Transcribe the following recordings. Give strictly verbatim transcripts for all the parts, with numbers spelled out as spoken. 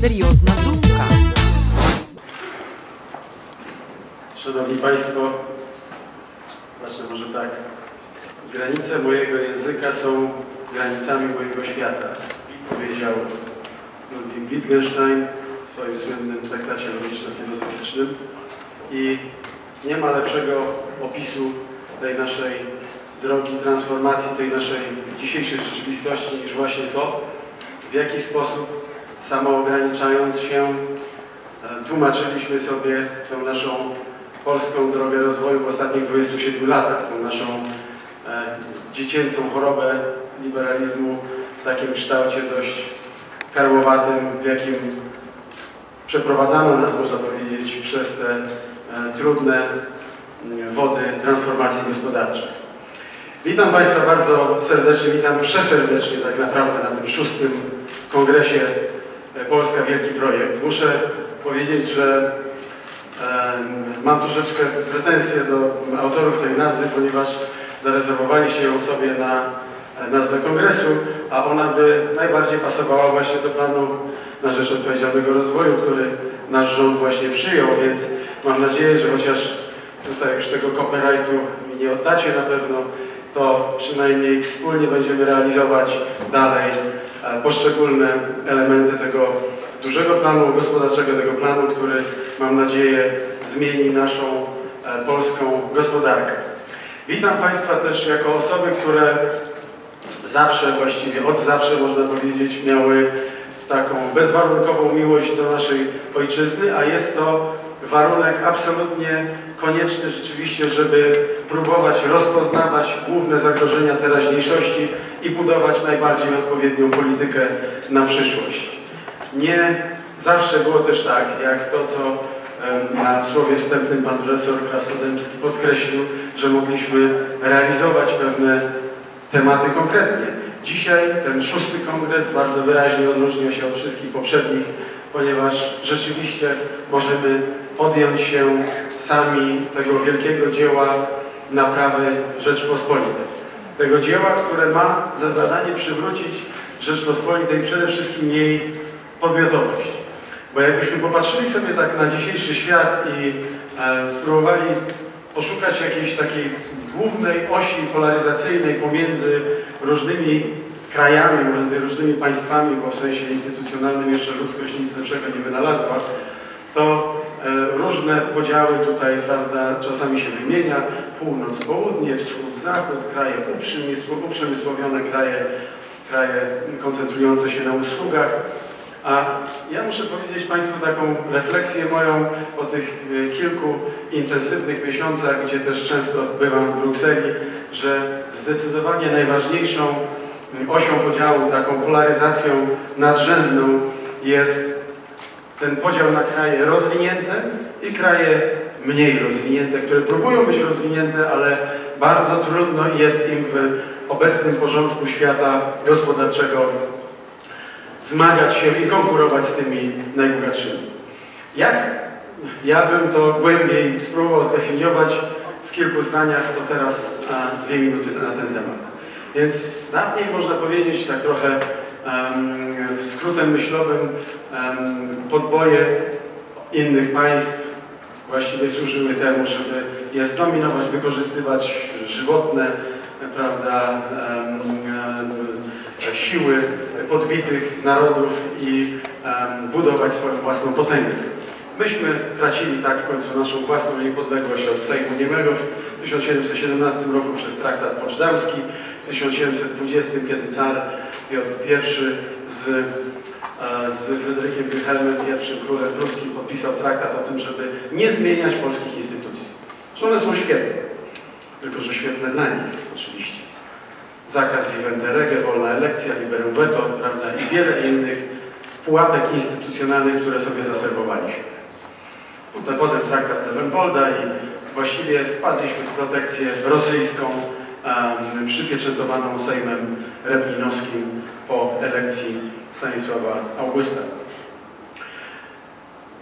seriozna dumka. Szanowni Państwo, znaczy może tak, granice mojego języka są granicami mojego świata, powiedział Ludwig Wittgenstein w swoim słynnym traktacie logiczno-filozoficznym. I nie ma lepszego opisu tej naszej drogi transformacji, tej naszej dzisiejszej rzeczywistości niż właśnie to, w jaki sposób samoograniczając się tłumaczyliśmy sobie tą naszą polską drogę rozwoju w ostatnich dwudziestu siedmiu latach, tą naszą dziecięcą chorobę liberalizmu w takim kształcie dość karłowatym, w jakim przeprowadzano nas, można powiedzieć, przez te trudne wody transformacji gospodarczej. Witam Państwa bardzo serdecznie, witam przeserdecznie tak naprawdę na tym szóstym kongresie Polska Wielki Projekt. Muszę powiedzieć, że mam troszeczkę pretensje do autorów tej nazwy, ponieważ zarezerwowaliście ją sobie na nazwę kongresu, a ona by najbardziej pasowała właśnie do Planu na Rzecz Odpowiedzialnego Rozwoju, który nasz rząd właśnie przyjął, więc mam nadzieję, że chociaż tutaj już tego copyrightu mi nie oddacie na pewno, to przynajmniej wspólnie będziemy realizować dalej poszczególne elementy tego dużego planu gospodarczego, tego planu, który mam nadzieję zmieni naszą polską gospodarkę. Witam Państwa też jako osoby, które zawsze, właściwie od zawsze można powiedzieć, miały taką bezwarunkową miłość do naszej ojczyzny, a jest to warunek absolutnie konieczny rzeczywiście, żeby próbować rozpoznawać główne zagrożenia teraźniejszości i budować najbardziej odpowiednią politykę na przyszłość. Nie zawsze było też tak, jak to, co na słowie wstępnym pan profesor Krasnodębski podkreślił, że mogliśmy realizować pewne tematy konkretnie. Dzisiaj ten szósty kongres bardzo wyraźnie odróżnia się od wszystkich poprzednich, ponieważ rzeczywiście możemy podjąć się sami tego wielkiego dzieła naprawy Rzeczpospolitej. Tego dzieła, które ma za zadanie przywrócić Rzeczpospolitej przede wszystkim jej podmiotowość. Bo jakbyśmy popatrzyli sobie tak na dzisiejszy świat i e, spróbowali poszukać jakiejś takiej głównej osi polaryzacyjnej pomiędzy różnymi krajami, między różnymi państwami, bo w sensie instytucjonalnym jeszcze ludzkość nic lepszego nie wynalazła, to e, różne podziały tutaj, prawda, czasami się wymienia. Północ, południe, wschód, zachód, kraje uprzemysłowione, kraje, kraje koncentrujące się na usługach. A ja muszę powiedzieć Państwu taką refleksję moją po tych kilku intensywnych miesiącach, gdzie też często bywam w Brukseli, że zdecydowanie najważniejszą osią podziału, taką polaryzacją nadrzędną jest ten podział na kraje rozwinięte i kraje mniej rozwinięte, które próbują być rozwinięte, ale bardzo trudno jest im w obecnym porządku świata gospodarczego zmagać się i konkurować z tymi najbogatszymi. Jak ja bym to głębiej spróbował zdefiniować w kilku zdaniach, to teraz dwie minuty na ten temat. Więc dawniej można powiedzieć tak trochę um, skrótem myślowym, um, podboje innych państw właściwie służyły temu, żeby je zdominować, wykorzystywać żywotne, prawda, um, siły podbitych narodów i um, budować swoją własną potęgę. Myśmy tracili tak w końcu naszą własną niepodległość od Sejmu Niemego w tysiąc siedemset siedemnastym roku przez Traktat Poczdowski, w tysiąc siedemset dwudziestym, kiedy car Piotr Pierwszy z, z Friedrichem I, królem pruskim, podpisał traktat o tym, żeby nie zmieniać polskich instytucji. Że one są świetne, tylko że świetne dla nich oczywiście. Zakaz vivente rege, wolna elekcja, liberum veto, prawda, i wiele innych pułapek instytucjonalnych, które sobie zaserwowaliśmy. Potem, potem traktat Levenbolda i właściwie wpadliśmy w protekcję rosyjską um, przypieczętowaną Sejmem Reblinowskim po elekcji Stanisława Augusta.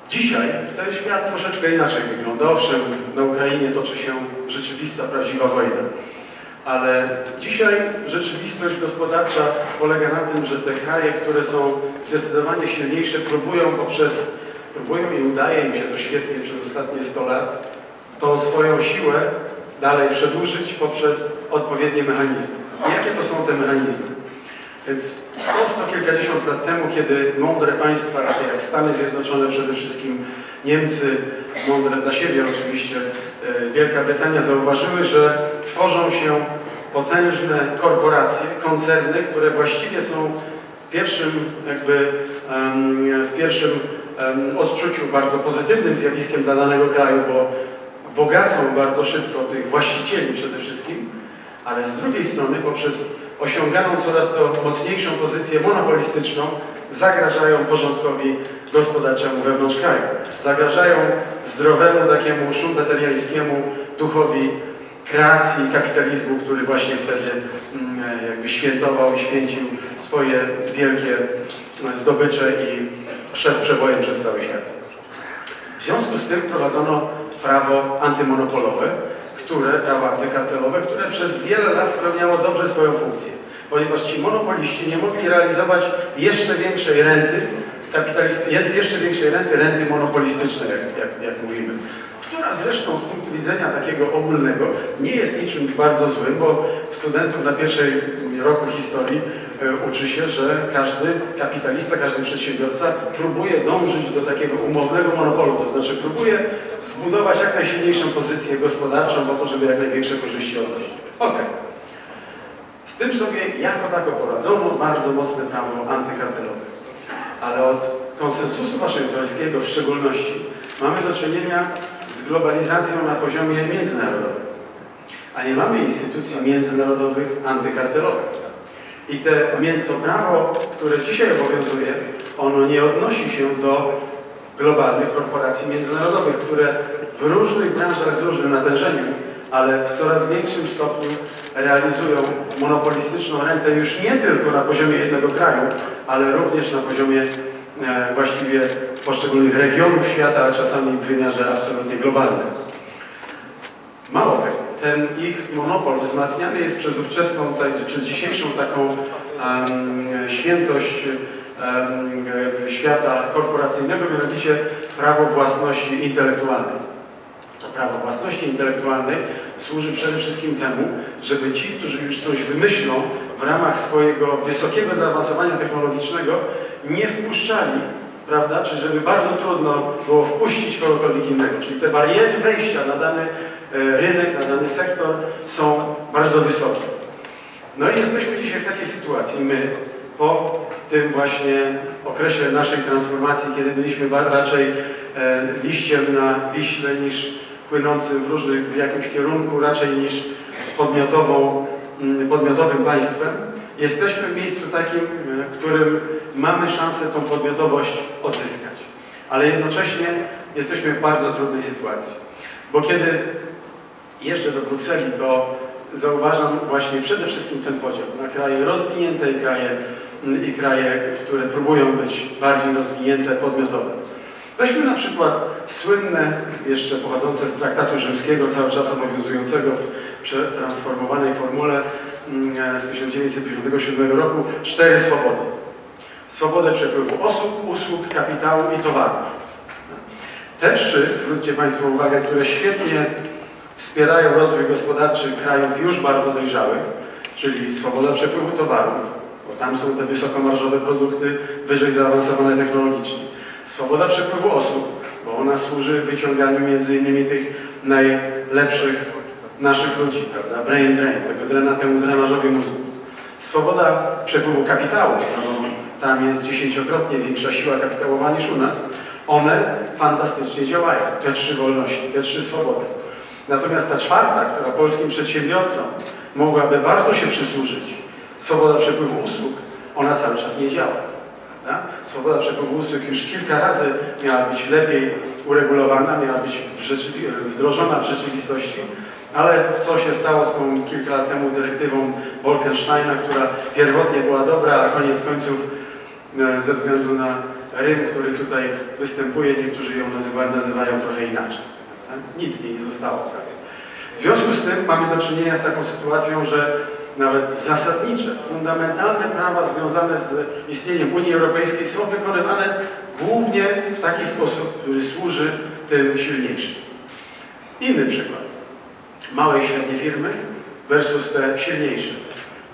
Dzisiaj ten świat troszeczkę inaczej wygląda. Owszem, na Ukrainie toczy się rzeczywista, prawdziwa wojna. Ale dzisiaj rzeczywistość gospodarcza polega na tym, że te kraje, które są zdecydowanie silniejsze próbują poprzez, próbują i udaje im się to świetnie przez ostatnie sto lat, tą swoją siłę dalej przedłużyć poprzez odpowiednie mechanizmy. I jakie to są te mechanizmy? Więc sto, sto kilkadziesiąt lat temu, kiedy mądre państwa, takie jak Stany Zjednoczone przede wszystkim, Niemcy, mądre dla siebie oczywiście, Wielka Brytania, zauważyły, że tworzą się potężne korporacje, koncerny, które właściwie są w pierwszym, jakby, w pierwszym odczuciu bardzo pozytywnym zjawiskiem dla danego kraju, bo bogacą bardzo szybko tych właścicieli przede wszystkim, ale z drugiej strony poprzez osiąganą coraz to mocniejszą pozycję monopolistyczną zagrażają porządkowi gospodarczemu wewnątrz kraju. Zagrażają zdrowemu takiemu schumpeteriańskiemu duchowi kreacji kapitalizmu, który właśnie wtedy jakby świętował i święcił swoje wielkie zdobycze i szedł przebojem przez cały świat. W związku z tym prowadzono prawo antymonopolowe, które, prawo antykartelowe, które przez wiele lat spełniało dobrze swoją funkcję, ponieważ ci monopoliści nie mogli realizować jeszcze większej renty, jeszcze większej renty, renty monopolistycznej, jak, jak, jak mówimy, która zresztą z punktu widzenia takiego ogólnego nie jest niczym bardzo złym, bo studentów na pierwszej roku historii uczy się, że każdy kapitalista, każdy przedsiębiorca próbuje dążyć do takiego umownego monopolu, to znaczy próbuje zbudować jak najsilniejszą pozycję gospodarczą po to, żeby jak największe korzyści odnosić. Okej. Z tym sobie jako tako poradzono, bardzo mocne prawo antykartelowe. Ale od konsensusu waszyngtońskiego w szczególności mamy do czynienia z globalizacją na poziomie międzynarodowym, a nie mamy instytucji międzynarodowych antykartelowych. I te, to prawo, które dzisiaj obowiązuje, ono nie odnosi się do globalnych korporacji międzynarodowych, które w różnych branżach z różnym natężeniem, ale w coraz większym stopniu realizują monopolistyczną rentę już nie tylko na poziomie jednego kraju, ale również na poziomie e, właściwie poszczególnych regionów świata, a czasami w wymiarze absolutnie globalnym. Mało tego, ten ich monopol wzmacniany jest przez ówczesną, tak, przez dzisiejszą taką um, świętość um, świata korporacyjnego, mianowicie prawo własności intelektualnej. To prawo własności intelektualnej służy przede wszystkim temu, żeby ci, którzy już coś wymyślą w ramach swojego wysokiego zaawansowania technologicznego, nie wpuszczali, prawda, czy żeby bardzo trudno było wpuścić kogokolwiek innego. Czyli te bariery wejścia na dany rynek, na dany sektor są bardzo wysokie. No i jesteśmy dzisiaj w takiej sytuacji, my, po tym właśnie okresie naszej transformacji, kiedy byliśmy raczej liściem na Wiśle niż płynącym w różnych, w jakimś kierunku, raczej niż podmiotową, podmiotowym państwem. Jesteśmy w miejscu takim, w którym mamy szansę tą podmiotowość odzyskać. Ale jednocześnie jesteśmy w bardzo trudnej sytuacji. Bo kiedy jeżdżę do Brukseli, to zauważam właśnie przede wszystkim ten podział na kraje rozwinięte i kraje, i kraje, które próbują być bardziej rozwinięte, podmiotowe. Weźmy na przykład słynne, jeszcze pochodzące z Traktatu Rzymskiego, cały czas obowiązującego w przetransformowanej formule z tysiąc dziewięćset pięćdziesiątego siódmego roku, cztery swobody. Swobodę przepływu osób, usług, kapitału i towarów. Te trzy, zwróćcie Państwo uwagę, które świetnie wspierają rozwój gospodarczy krajów już bardzo dojrzałych, czyli swoboda przepływu towarów, bo tam są te wysokomarżowe produkty, wyżej zaawansowane technologicznie. Swoboda przepływu osób, bo ona służy wyciąganiu między innymi tych najlepszych naszych ludzi, prawda? Brain drain, tego drena, temu drenażowi mózgu. Swoboda przepływu kapitału, no, tam jest dziesięciokrotnie większa siła kapitałowa niż u nas. One fantastycznie działają, te trzy wolności, te trzy swobody. Natomiast ta czwarta, która polskim przedsiębiorcom mogłaby bardzo się przysłużyć, swoboda przepływu usług, ona cały czas nie działa. Swoboda przepływu usług już kilka razy miała być lepiej uregulowana, miała być wdrożona w rzeczywistości, ale co się stało z tą kilka lat temu dyrektywą Wolkensteina, która pierwotnie była dobra, a koniec końców ze względu na rym, który tutaj występuje, niektórzy ją nazywają, nazywają trochę inaczej. Nic z niej nie zostało prawie. W związku z tym mamy do czynienia z taką sytuacją, że nawet zasadnicze, fundamentalne prawa związane z istnieniem Unii Europejskiej są wykonywane głównie w taki sposób, który służy tym silniejszym. Inny przykład. Małe i średnie firmy versus te silniejsze.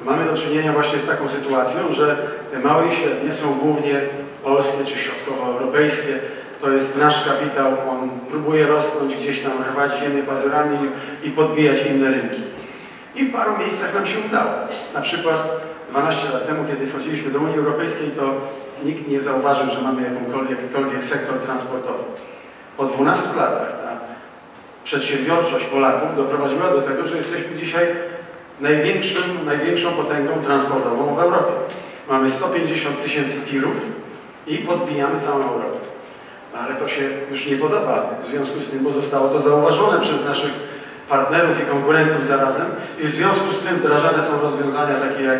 Mamy do czynienia właśnie z taką sytuacją, że te małe i średnie są głównie polskie czy środkowoeuropejskie. To jest nasz kapitał, on próbuje rosnąć gdzieś tam, rwać ziemię pazurami i podbijać inne rynki. I w paru miejscach nam się udało. Na przykład dwanaście lat temu, kiedy wchodziliśmy do Unii Europejskiej, to nikt nie zauważył, że mamy jakąkolwiek, jakikolwiek sektor transportowy. Po dwunastu latach ta przedsiębiorczość Polaków doprowadziła do tego, że jesteśmy dzisiaj największym, największą potęgą transportową w Europie. Mamy sto pięćdziesiąt tysięcy tirów i podbijamy całą Europę. Ale to się już nie podoba, w związku z tym, bo zostało to zauważone przez naszych partnerów i konkurentów zarazem i w związku z tym wdrażane są rozwiązania takie jak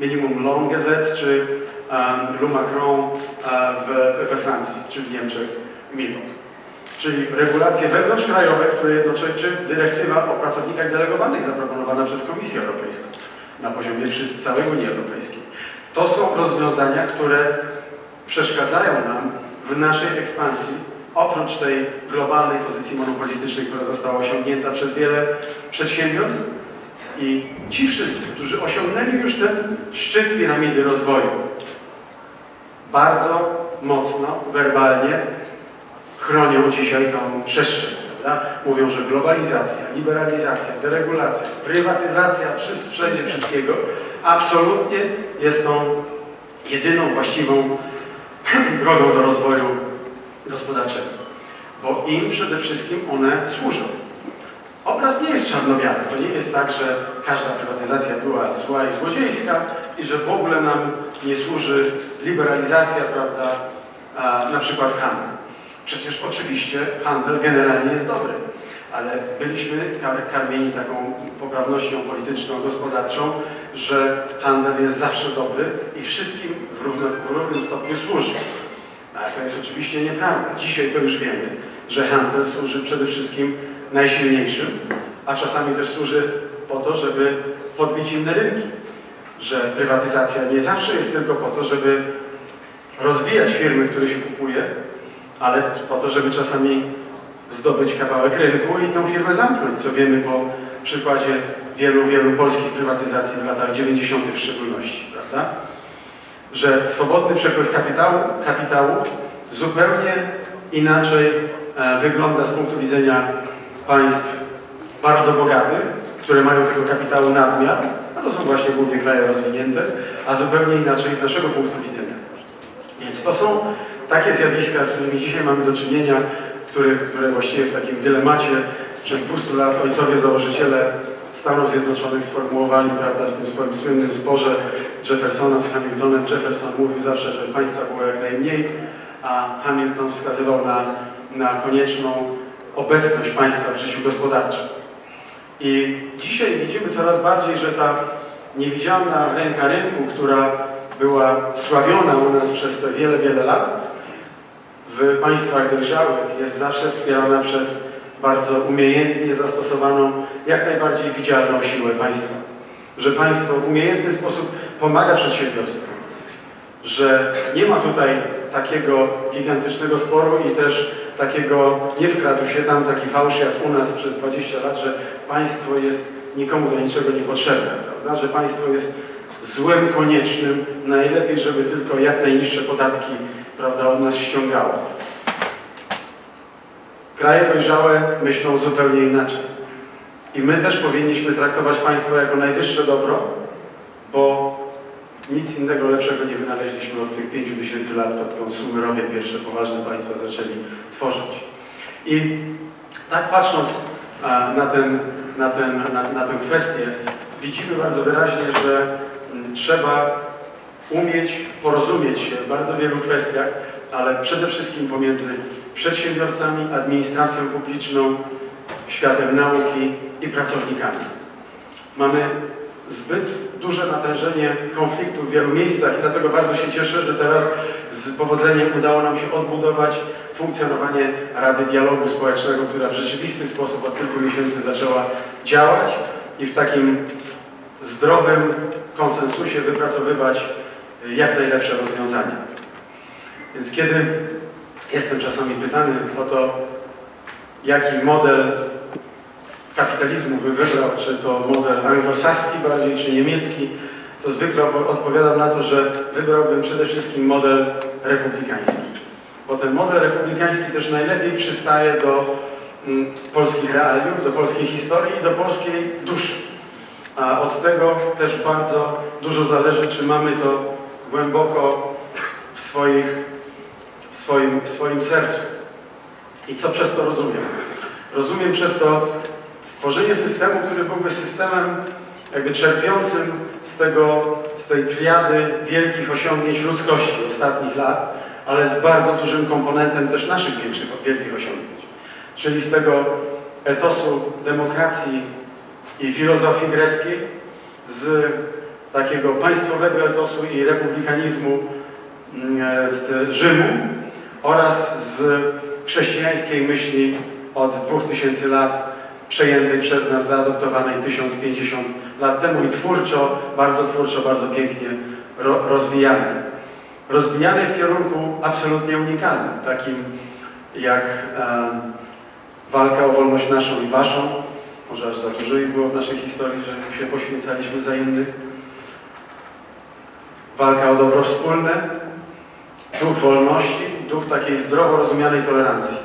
minimum Long Zet czy um, Lumacron um, we, we Francji czy w Niemczech Milog. Czyli regulacje wewnątrzkrajowe, które jednocześnie dyrektywa o pracownikach delegowanych zaproponowana przez Komisję Europejską na poziomie wszystkich, całej Unii Europejskiej. To są rozwiązania, które przeszkadzają nam w naszej ekspansji, oprócz tej globalnej pozycji monopolistycznej, która została osiągnięta przez wiele przedsiębiorstw. I ci wszyscy, którzy osiągnęli już ten szczyt piramidy rozwoju, bardzo mocno, werbalnie chronią dzisiaj tą przestrzeń, prawda? Mówią, że globalizacja, liberalizacja, deregulacja, prywatyzacja, wszędzie wszystkiego, absolutnie jest tą jedyną właściwą drogą do rozwoju gospodarczego, bo im przede wszystkim one służą. Obraz nie jest czarno-biały, to nie jest tak, że każda prywatyzacja była zła i złodziejska i że w ogóle nam nie służy liberalizacja, prawda, a, na przykład w handlu. Przecież oczywiście handel generalnie jest dobry, ale byliśmy kar karmieni taką poprawnością polityczną, gospodarczą, że handel jest zawsze dobry i wszystkim w równym, w równym stopniu służy. Ale to jest oczywiście nieprawda. Dzisiaj to już wiemy, że handel służy przede wszystkim najsilniejszym, a czasami też służy po to, żeby podbić inne rynki. Że prywatyzacja nie zawsze jest tylko po to, żeby rozwijać firmy, które się kupuje, ale po to, żeby czasami zdobyć kawałek rynku i tą firmę zamknąć, co wiemy po przykładzie wielu, wielu polskich prywatyzacji w latach dziewięćdziesiątych w szczególności, prawda? Że swobodny przepływ kapitału, kapitału zupełnie inaczej wygląda z punktu widzenia państw bardzo bogatych, które mają tego kapitału nadmiar, a to są właśnie głównie kraje rozwinięte, a zupełnie inaczej z naszego punktu widzenia. Więc to są takie zjawiska, z którymi dzisiaj mamy do czynienia, które, które właściwie w takim dylemacie sprzed dwustu lat ojcowie założyciele Stanów Zjednoczonych sformułowali, prawda, w tym swoim słynnym sporze Jeffersona z Hamiltonem. Jefferson mówił zawsze, że państwa było jak najmniej, a Hamilton wskazywał na, na konieczną obecność państwa w życiu gospodarczym. I dzisiaj widzimy coraz bardziej, że ta niewidzialna ręka rynku, która była sławiona u nas przez te wiele, wiele lat, w państwach dojrzałych jest zawsze wspierana przez bardzo umiejętnie zastosowaną, jak najbardziej widzialną siłę państwa. Że państwo w umiejętny sposób pomaga przedsiębiorstwom. Że nie ma tutaj takiego gigantycznego sporu i też takiego, nie wkradł się tam taki fałsz jak u nas przez dwadzieścia lat, że państwo jest nikomu do niczego niepotrzebne, prawda? Że państwo jest złem koniecznym, najlepiej, żeby tylko jak najniższe podatki, prawda, od nas ściągało. Kraje dojrzałe myślą zupełnie inaczej. I my też powinniśmy traktować państwo jako najwyższe dobro, bo nic innego lepszego nie wynaleźliśmy od tych pięciu tysięcy lat, odkąd Sumerowie pierwsze poważne państwa zaczęli tworzyć. I tak patrząc na, ten, na, ten, na, na tę kwestię, widzimy bardzo wyraźnie, że trzeba umieć porozumieć się w bardzo wielu kwestiach, ale przede wszystkim pomiędzy przedsiębiorcami, administracją publiczną, światem nauki i pracownikami. Mamy zbyt duże natężenie konfliktów w wielu miejscach i dlatego bardzo się cieszę, że teraz z powodzeniem udało nam się odbudować funkcjonowanie Rady Dialogu Społecznego, która w rzeczywisty sposób od kilku miesięcy zaczęła działać i w takim zdrowym konsensusie wypracowywać jak najlepsze rozwiązania. Więc kiedy jestem czasami pytany o to, jaki model kapitalizmu by wybrał, czy to model anglosaski bardziej, czy niemiecki, to zwykle odpowiadam na to, że wybrałbym przede wszystkim model republikański. Bo ten model republikański też najlepiej przystaje do mm, polskich realiów, do polskiej historii i do polskiej duszy. A od tego też bardzo dużo zależy, czy mamy to głęboko w, swoich, w, swoim, w swoim sercu. I co przez to rozumiem? Rozumiem przez to stworzenie systemu, który byłby systemem jakby czerpiącym z, tego, z tej triady wielkich osiągnięć ludzkości ostatnich lat, ale z bardzo dużym komponentem też naszych większych, wielkich osiągnięć. Czyli z tego etosu demokracji i filozofii greckiej, z takiego państwowego etosu i republikanizmu z Rzymu oraz z chrześcijańskiej myśli od dwóch tysięcy lat przejętej przez nas, zaadoptowanej tysiąc pięćdziesiąt lat temu i twórczo, bardzo twórczo, bardzo pięknie rozwijanej. Rozwijanej w kierunku absolutnie unikalnym, takim jak e, walka o wolność naszą i waszą, może aż za dużo ich było w naszej historii, że się poświęcaliśmy za innych, walka o dobro wspólne, duch wolności, duch takiej zdrowo rozumianej tolerancji.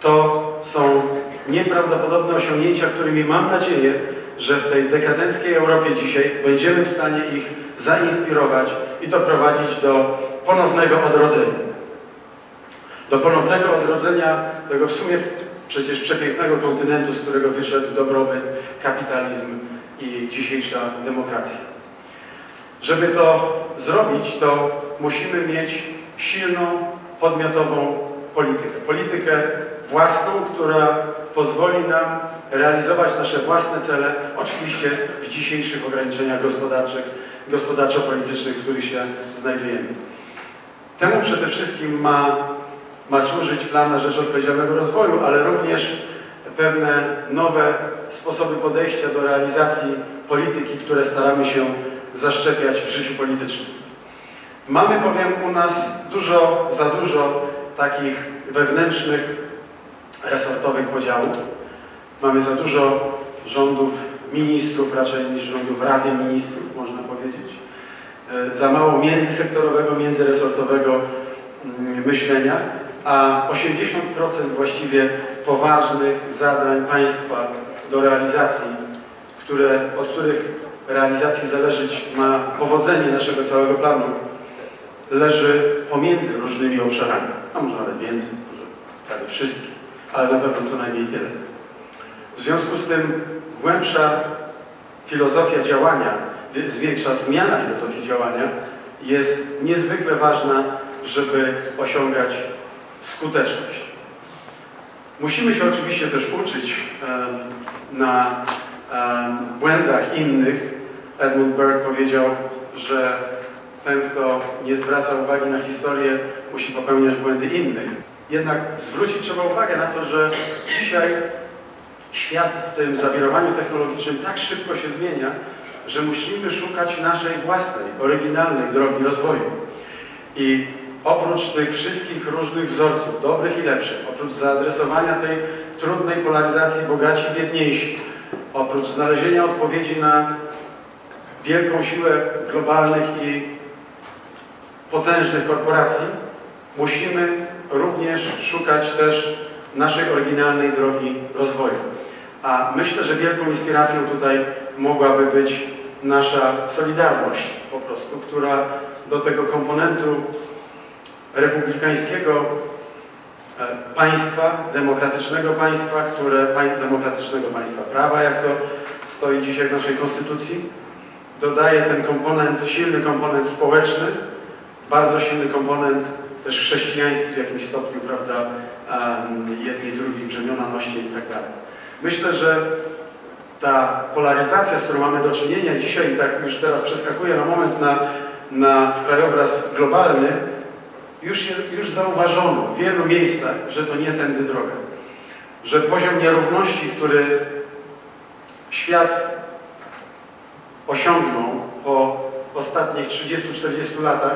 To są nieprawdopodobne osiągnięcia, którymi mam nadzieję, że w tej dekadenckiej Europie dzisiaj będziemy w stanie ich zainspirować i to prowadzić do ponownego odrodzenia. Do ponownego odrodzenia tego w sumie przecież przepięknego kontynentu, z którego wyszedł dobrobyt, kapitalizm i dzisiejsza demokracja. Żeby to zrobić, to musimy mieć silną, podmiotową politykę. Politykę własną, która pozwoli nam realizować nasze własne cele, oczywiście w dzisiejszych ograniczeniach gospodarczych, gospodarczo-politycznych, w których się znajdujemy. Temu przede wszystkim ma, ma służyć plan na rzecz odpowiedzialnego rozwoju, ale również pewne nowe sposoby podejścia do realizacji polityki, które staramy się zaszczepiać w życiu politycznym. Mamy bowiem u nas dużo, za dużo takich wewnętrznych, resortowych podziałów. Mamy za dużo rządów ministrów, raczej niż rządów Rady Ministrów, można powiedzieć. Za mało międzysektorowego, międzyresortowego myślenia, a osiemdziesiąt procent właściwie poważnych zadań państwa do realizacji, które, od których realizacji zależeć ma powodzenie naszego całego planu, leży pomiędzy różnymi obszarami, a może nawet więcej, może prawie wszystkie, ale na pewno co najmniej tyle. W związku z tym głębsza filozofia działania, większa zmiana filozofii działania jest niezwykle ważna, żeby osiągać skuteczność. Musimy się oczywiście też uczyć e, na e, błędach innych. Edmund Burke powiedział, że ten, kto nie zwraca uwagi na historię, musi popełniać błędy innych. Jednak zwrócić trzeba uwagę na to, że dzisiaj świat w tym zawirowaniu technologicznym tak szybko się zmienia, że musimy szukać naszej własnej, oryginalnej drogi rozwoju. I oprócz tych wszystkich różnych wzorców, dobrych i lepszych, oprócz zaadresowania tej trudnej polaryzacji bogaci-biedniejsi, oprócz znalezienia odpowiedzi na wielką siłę globalnych i potężnych korporacji, musimy również szukać też naszej oryginalnej drogi rozwoju. A myślę, że wielką inspiracją tutaj mogłaby być nasza solidarność po prostu, która do tego komponentu republikańskiego państwa, demokratycznego państwa, które, demokratycznego państwa prawa, jak to stoi dzisiaj w naszej konstytucji, dodaje ten komponent, silny komponent społeczny, bardzo silny komponent też chrześcijański w jakimś stopniu, prawda, jednej, drugiej brzemionalności i tak dalej. Myślę, że ta polaryzacja, z którą mamy do czynienia dzisiaj, i tak już teraz przeskakuję na moment na, na krajobraz globalny, już, już zauważono w wielu miejscach, że to nie tędy droga. Że poziom nierówności, który świat osiągną po ostatnich trzydziestu czterdziestu latach,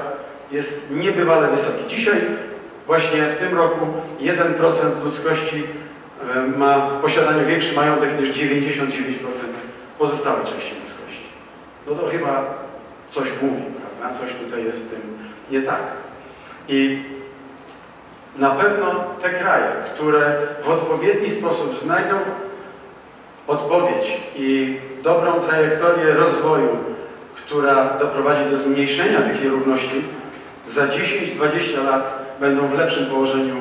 jest niebywale wysoki. Dzisiaj, właśnie w tym roku, jeden procent ludzkości ma w posiadaniu większy majątek niż dziewięćdziesiąt dziewięć procent pozostałej części ludzkości. No to chyba coś mówi, prawda? Coś tutaj jest z tym nie tak. I na pewno te kraje, które w odpowiedni sposób znajdą odpowiedź i dobrą trajektorię rozwoju, która doprowadzi do zmniejszenia tych nierówności, za dziesięć dwadzieścia lat będą w lepszym położeniu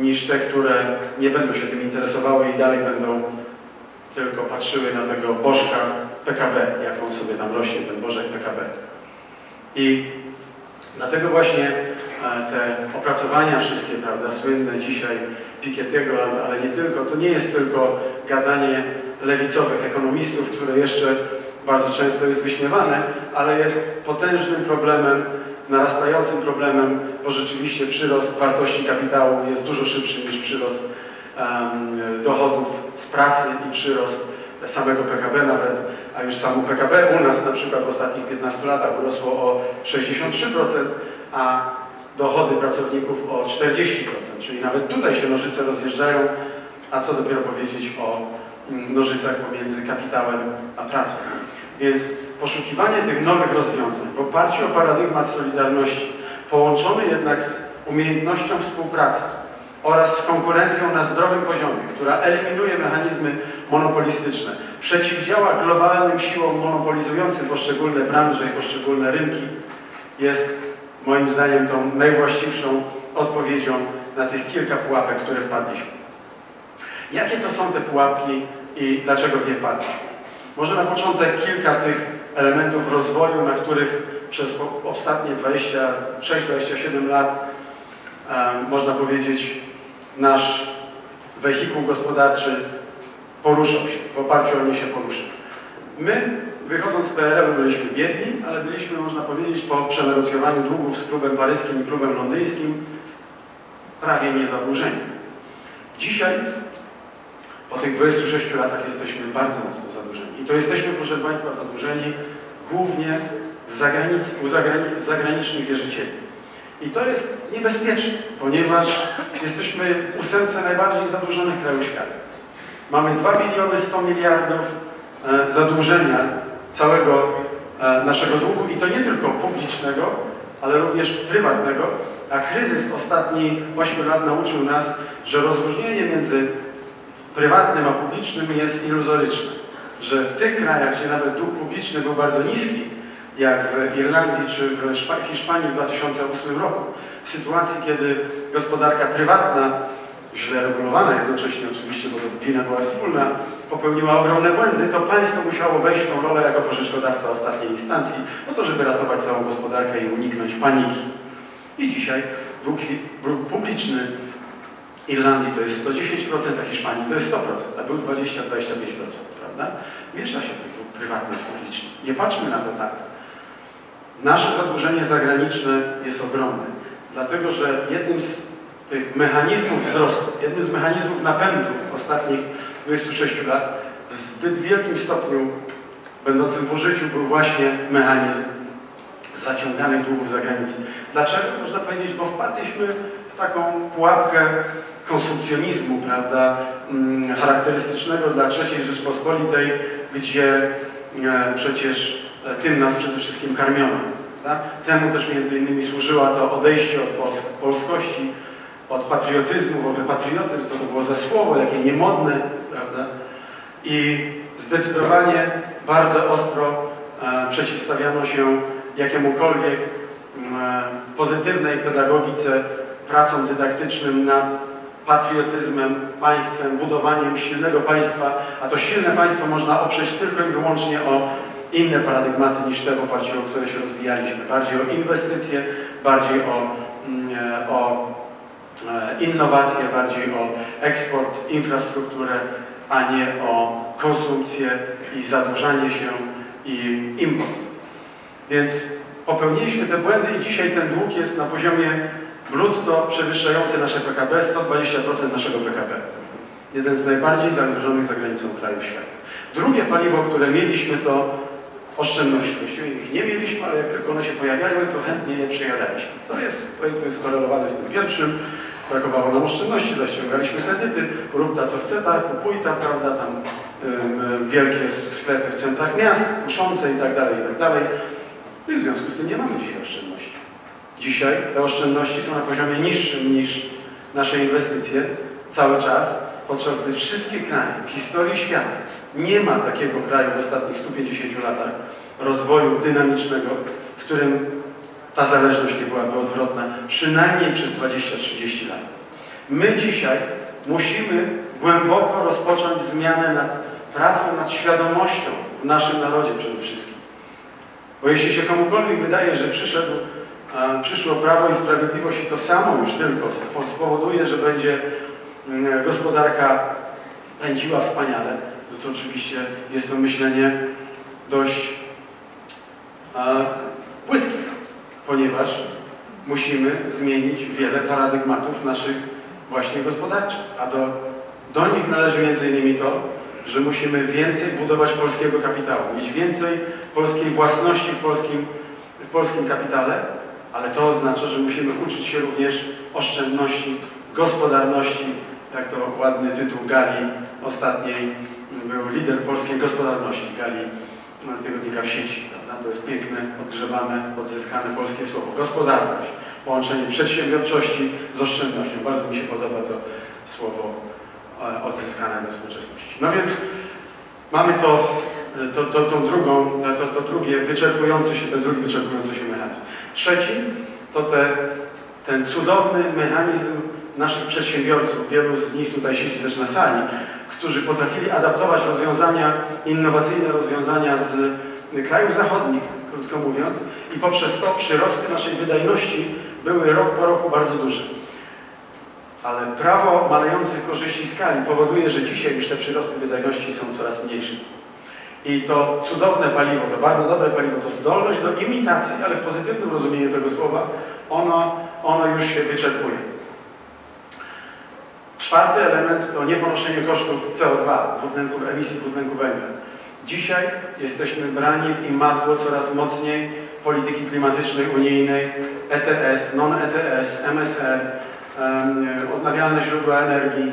niż te, które nie będą się tym interesowały i dalej będą tylko patrzyły na tego bożka P K B, jak on sobie tam rośnie, ten bożek P K B. I dlatego właśnie te opracowania wszystkie, prawda, słynne dzisiaj Piketty'ego, ale nie tylko, to nie jest tylko gadanie lewicowych ekonomistów, które jeszcze bardzo często jest wyśmiewane, ale jest potężnym problemem, narastającym problemem, bo rzeczywiście przyrost wartości kapitału jest dużo szybszy niż przyrost um, dochodów z pracy i przyrost samego P K B nawet, a już samo P K B u nas na przykład w ostatnich piętnastu latach urosło o sześćdziesiąt trzy procent, a dochody pracowników o czterdzieści procent, czyli nawet tutaj się nożyce rozjeżdżają, a co dopiero powiedzieć o nożycach pomiędzy kapitałem a pracą. Więc poszukiwanie tych nowych rozwiązań w oparciu o paradygmat solidarności, połączony jednak z umiejętnością współpracy oraz z konkurencją na zdrowym poziomie, która eliminuje mechanizmy monopolistyczne, przeciwdziała globalnym siłom monopolizującym poszczególne branże i poszczególne rynki, jest moim zdaniem tą najwłaściwszą odpowiedzią na tych kilka pułapek, które wpadliśmy. Jakie to są te pułapki i dlaczego w nie wpadliśmy? Może na początek kilka tych elementów rozwoju, na których przez ostatnie dwadzieścia sześć dwadzieścia siedem lat um, można powiedzieć, nasz wehikuł gospodarczy poruszał się, w oparciu o nie się poruszył. My, wychodząc z P R L-u, byliśmy biedni, ale byliśmy, można powiedzieć, po przenegocjowaniu długów z klubem paryskim i klubem londyńskim prawie niezadłużeni. Dzisiaj po tych dwudziestu sześciu latach jesteśmy bardzo mocno zadłużeni. I to jesteśmy, proszę Państwa, zadłużeni głównie w zagranic, u zagrani, zagranicznych wierzycieli. I to jest niebezpieczne, ponieważ jesteśmy w ósemce najbardziej zadłużonych krajów świata. Mamy dwa biliony sto miliardów e, zadłużenia całego e, naszego długu i to nie tylko publicznego, ale również prywatnego, a kryzys ostatnich ośmiu lat nauczył nas, że rozróżnienie między prywatnym a publicznym jest iluzoryczne, że w tych krajach, gdzie nawet dług publiczny był bardzo niski, jak w Irlandii czy w Hiszpanii w dwa tysiące ósmym roku, w sytuacji, kiedy gospodarka prywatna, źle regulowana jednocześnie oczywiście, bo to wina była wspólna, popełniła ogromne błędy, to państwo musiało wejść w tą rolę jako pożyczkodawca ostatniej instancji, po to, żeby ratować całą gospodarkę i uniknąć paniki. I dzisiaj dług publiczny Irlandii to jest sto dziesięć procent, a Hiszpanii to jest sto procent, a był dwadzieścia dwadzieścia pięć procent, prawda? Miesza się to prywatne z publicznym. Nie patrzmy na to tak. Nasze zadłużenie zagraniczne jest ogromne, dlatego że jednym z tych mechanizmów wzrostu, jednym z mechanizmów napędu ostatnich dwudziestu sześciu lat w zbyt wielkim stopniu będącym w użyciu był właśnie mechanizm zaciąganych długów za granicę. Dlaczego? Można powiedzieć, bo wpadliśmy w taką pułapkę konsumpcjonizmu, prawda, charakterystycznego dla trzeciej Rzeczpospolitej, gdzie e, przecież tym nas przede wszystkim karmiono. Prawda? Temu też między innymi służyła to odejście od Pols polskości, od patriotyzmu, w ogóle patriotyzm, co to było za słowo, jakie niemodne, prawda? I zdecydowanie bardzo ostro e, przeciwstawiano się jakiemukolwiek e, pozytywnej pedagogice, pracom dydaktycznym nad patriotyzmem, państwem, budowaniem silnego państwa, a to silne państwo można oprzeć tylko i wyłącznie o inne paradygmaty niż te, w oparciu o które się rozwijaliśmy. Bardziej o inwestycje, bardziej o, o innowacje, bardziej o eksport, infrastrukturę, a nie o konsumpcję i zadłużanie się i import. Więc popełniliśmy te błędy i dzisiaj ten dług jest na poziomie brutto przewyższający nasze P K B, sto dwadzieścia procent naszego P K B. Jeden z najbardziej zadłużonych za granicą krajów świata. Drugie paliwo, które mieliśmy, to oszczędności. Właściwie ich nie mieliśmy, ale jak tylko one się pojawiały, to chętnie je przejadaliśmy. Co jest, powiedzmy, skorelowane z tym pierwszym. Brakowało nam oszczędności, zaściągaliśmy kredyty, rób ta co chce, ta, kupuj ta, prawda, tam yy, wielkie sklepy w centrach miast, kuszące i tak dalej, i tak dalej. I w związku z tym nie mamy dzisiaj oszczędności. Dzisiaj te oszczędności są na poziomie niższym niż nasze inwestycje cały czas, podczas gdy wszystkie kraje w historii świata, nie ma takiego kraju w ostatnich stu pięćdziesięciu latach rozwoju dynamicznego, w którym ta zależność nie byłaby odwrotna, przynajmniej przez dwadzieścia do trzydziestu lat. My dzisiaj musimy głęboko rozpocząć zmianę nad pracą, nad świadomością w naszym narodzie przede wszystkim. Bo jeśli się komukolwiek wydaje, że przyszedł, przyszło Prawo i Sprawiedliwość i to samo już tylko spowoduje, że będzie gospodarka pędziła wspaniale, to, to oczywiście jest to myślenie dość płytkie. Ponieważ musimy zmienić wiele paradygmatów naszych właśnie gospodarczych. A do, do nich należy między innymi to, że musimy więcej budować polskiego kapitału, mieć więcej polskiej własności w polskim, w polskim kapitale, ale to oznacza, że musimy uczyć się również oszczędności, gospodarności, jak to ładny tytuł Gali ostatniej, był lider polskiej gospodarności, Gali Tygodnika w sieci. To jest piękne, odgrzebane, odzyskane polskie słowo. Gospodarność, połączenie przedsiębiorczości z oszczędnością. Bardzo mi się podoba to słowo odzyskane do współczesności. No więc mamy to, to, to, to, drugą, to, to drugie wyczerpujące się, ten drugi wyczerpujący się mechanizm. Trzeci to te, ten cudowny mechanizm naszych przedsiębiorców, wielu z nich tutaj siedzi też na sali, którzy potrafili adaptować rozwiązania, innowacyjne rozwiązania z krajów zachodnich, krótko mówiąc, i poprzez to przyrosty naszej wydajności były rok po roku bardzo duże. Ale prawo malejących korzyści skali powoduje, że dzisiaj już te przyrosty wydajności są coraz mniejsze. I to cudowne paliwo, to bardzo dobre paliwo, to zdolność do imitacji, ale w pozytywnym rozumieniu tego słowa, ono, ono już się wyczerpuje. Czwarty element to nieponoszenie kosztów C O dwa, dwutlenku, emisji dwutlenku węgla. Dzisiaj jesteśmy brani w imadło coraz mocniej polityki klimatycznej unijnej, E T S, non E T S, M S R, um, odnawialne źródła energii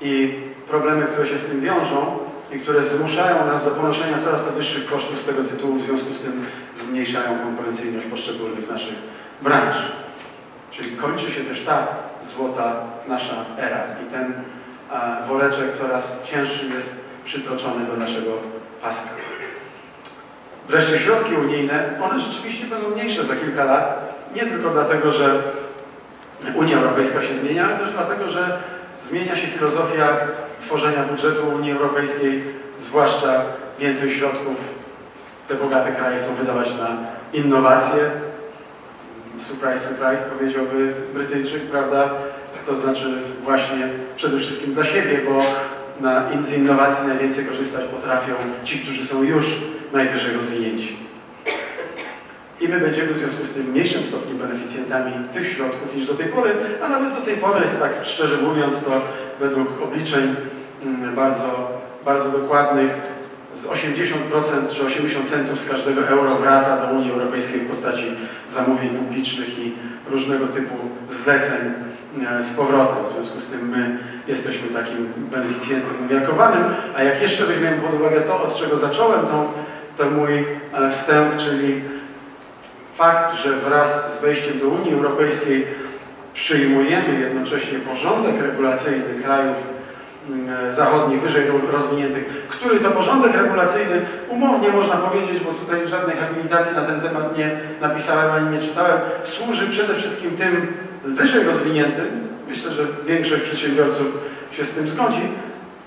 i problemy, które się z tym wiążą i które zmuszają nas do ponoszenia coraz to wyższych kosztów z tego tytułu, w związku z tym zmniejszają konkurencyjność poszczególnych naszych branż. Czyli kończy się też ta złota nasza era i ten a, woreczek coraz cięższy jest przytoczony do naszego paska. Wreszcie środki unijne, one rzeczywiście będą mniejsze za kilka lat, nie tylko dlatego, że Unia Europejska się zmienia, ale też dlatego, że zmienia się filozofia tworzenia budżetu Unii Europejskiej, zwłaszcza więcej środków te bogate kraje chcą wydawać na innowacje. Surprise, surprise, powiedziałby Brytyjczyk, prawda? To znaczy właśnie przede wszystkim dla siebie, bo Na, z innowacji najwięcej korzystać potrafią ci, którzy są już najwyżej rozwinięci. I my będziemy w związku z tym w mniejszym stopniu beneficjentami tych środków niż do tej pory, a nawet do tej pory, tak szczerze mówiąc, to według obliczeń bardzo, bardzo dokładnych z osiemdziesiąt procent czy osiemdziesiąt centów z każdego euro wraca do Unii Europejskiej w postaci zamówień publicznych i różnego typu zleceń z powrotem. W związku z tym my jesteśmy takim beneficjentem umiarkowanym, a jak jeszcze weźmiemy pod uwagę to, od czego zacząłem tą, to mój wstęp, czyli fakt, że wraz z wejściem do Unii Europejskiej przyjmujemy jednocześnie porządek regulacyjny krajów zachodnich, wyżej rozwiniętych, który to porządek regulacyjny umownie można powiedzieć, bo tutaj żadnej habilitacji na ten temat nie napisałem ani nie czytałem, służy przede wszystkim tym wyżej rozwiniętym, myślę, że większość przedsiębiorców się z tym zgodzi,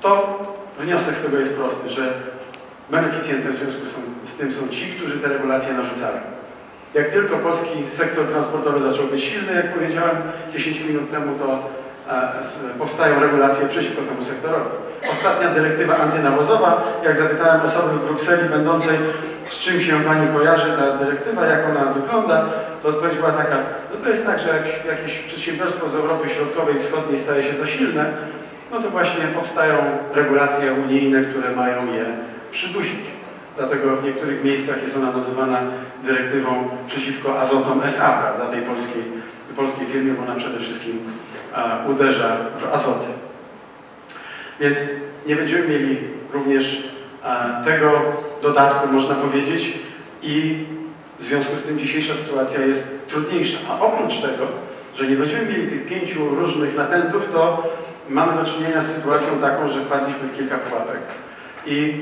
to wniosek z tego jest prosty, że beneficjentem w związku z tym są ci, którzy te regulacje narzucają. Jak tylko polski sektor transportowy zaczął być silny, jak powiedziałem dziesięć minut temu, to powstają regulacje przeciwko temu sektorowi. Ostatnia dyrektywa antynawozowa, jak zapytałem osoby w Brukseli będącej, z czym się Pani kojarzy ta dyrektywa, jak ona wygląda, to odpowiedź była taka, no to jest tak, że jak jakieś przedsiębiorstwo z Europy Środkowej i Wschodniej staje się za silne, no to właśnie powstają regulacje unijne, które mają je przydusić. dlatego w niektórych miejscach jest ona nazywana dyrektywą przeciwko azotom S A, prawda, tej polskiej, polskiej firmie, bo ona przede wszystkim a, uderza w azoty. Więc nie będziemy mieli również a, tego dodatku, można powiedzieć, i w związku z tym dzisiejsza sytuacja jest trudniejsza. A oprócz tego, że nie będziemy mieli tych pięciu różnych napędów, to mamy do czynienia z sytuacją taką, że wpadliśmy w kilka pułapek. I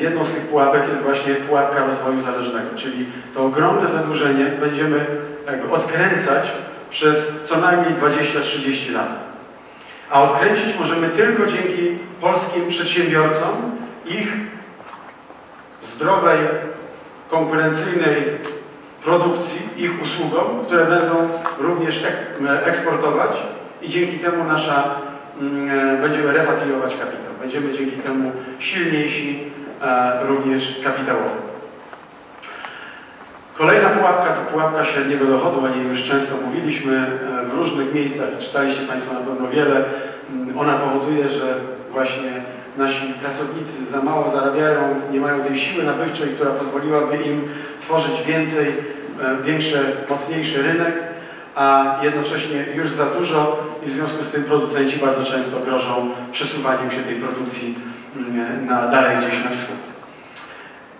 jedną z tych pułapek jest właśnie pułapka rozwoju zależnego, czyli to ogromne zadłużenie będziemy jakby odkręcać przez co najmniej dwadzieścia trzydzieści lat. A odkręcić możemy tylko dzięki polskim przedsiębiorcom, ich zdrowej, konkurencyjnej produkcji, ich usługom, które będą również eksportować i dzięki temu nasza, będziemy repatriować kapitał. Będziemy dzięki temu silniejsi również kapitałowo. Kolejna pułapka to pułapka średniego dochodu, o niej już często mówiliśmy w różnych miejscach, czytaliście Państwo na pewno wiele. Ona powoduje, że właśnie nasi pracownicy za mało zarabiają, nie mają tej siły nabywczej, która pozwoliłaby im tworzyć więcej, większy, mocniejszy rynek, a jednocześnie już za dużo i w związku z tym producenci bardzo często grożą przesuwaniem się tej produkcji na dalej gdzieś na wschód.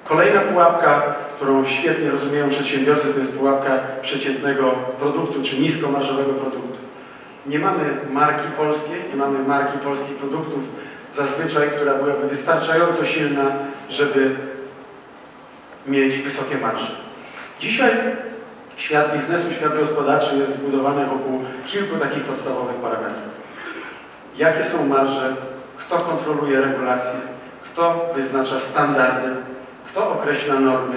Kolejna pułapka, którą świetnie rozumieją przedsiębiorcy, to jest pułapka przeciętnego produktu czy niskomarżowego produktu. Nie mamy marki polskiej, nie mamy marki polskich produktów zazwyczaj, która byłaby wystarczająco silna, żeby mieć wysokie marże. Dzisiaj świat biznesu, świat gospodarczy jest zbudowany wokół kilku takich podstawowych parametrów. Jakie są marże, kto kontroluje regulacje, kto wyznacza standardy, kto określa normy,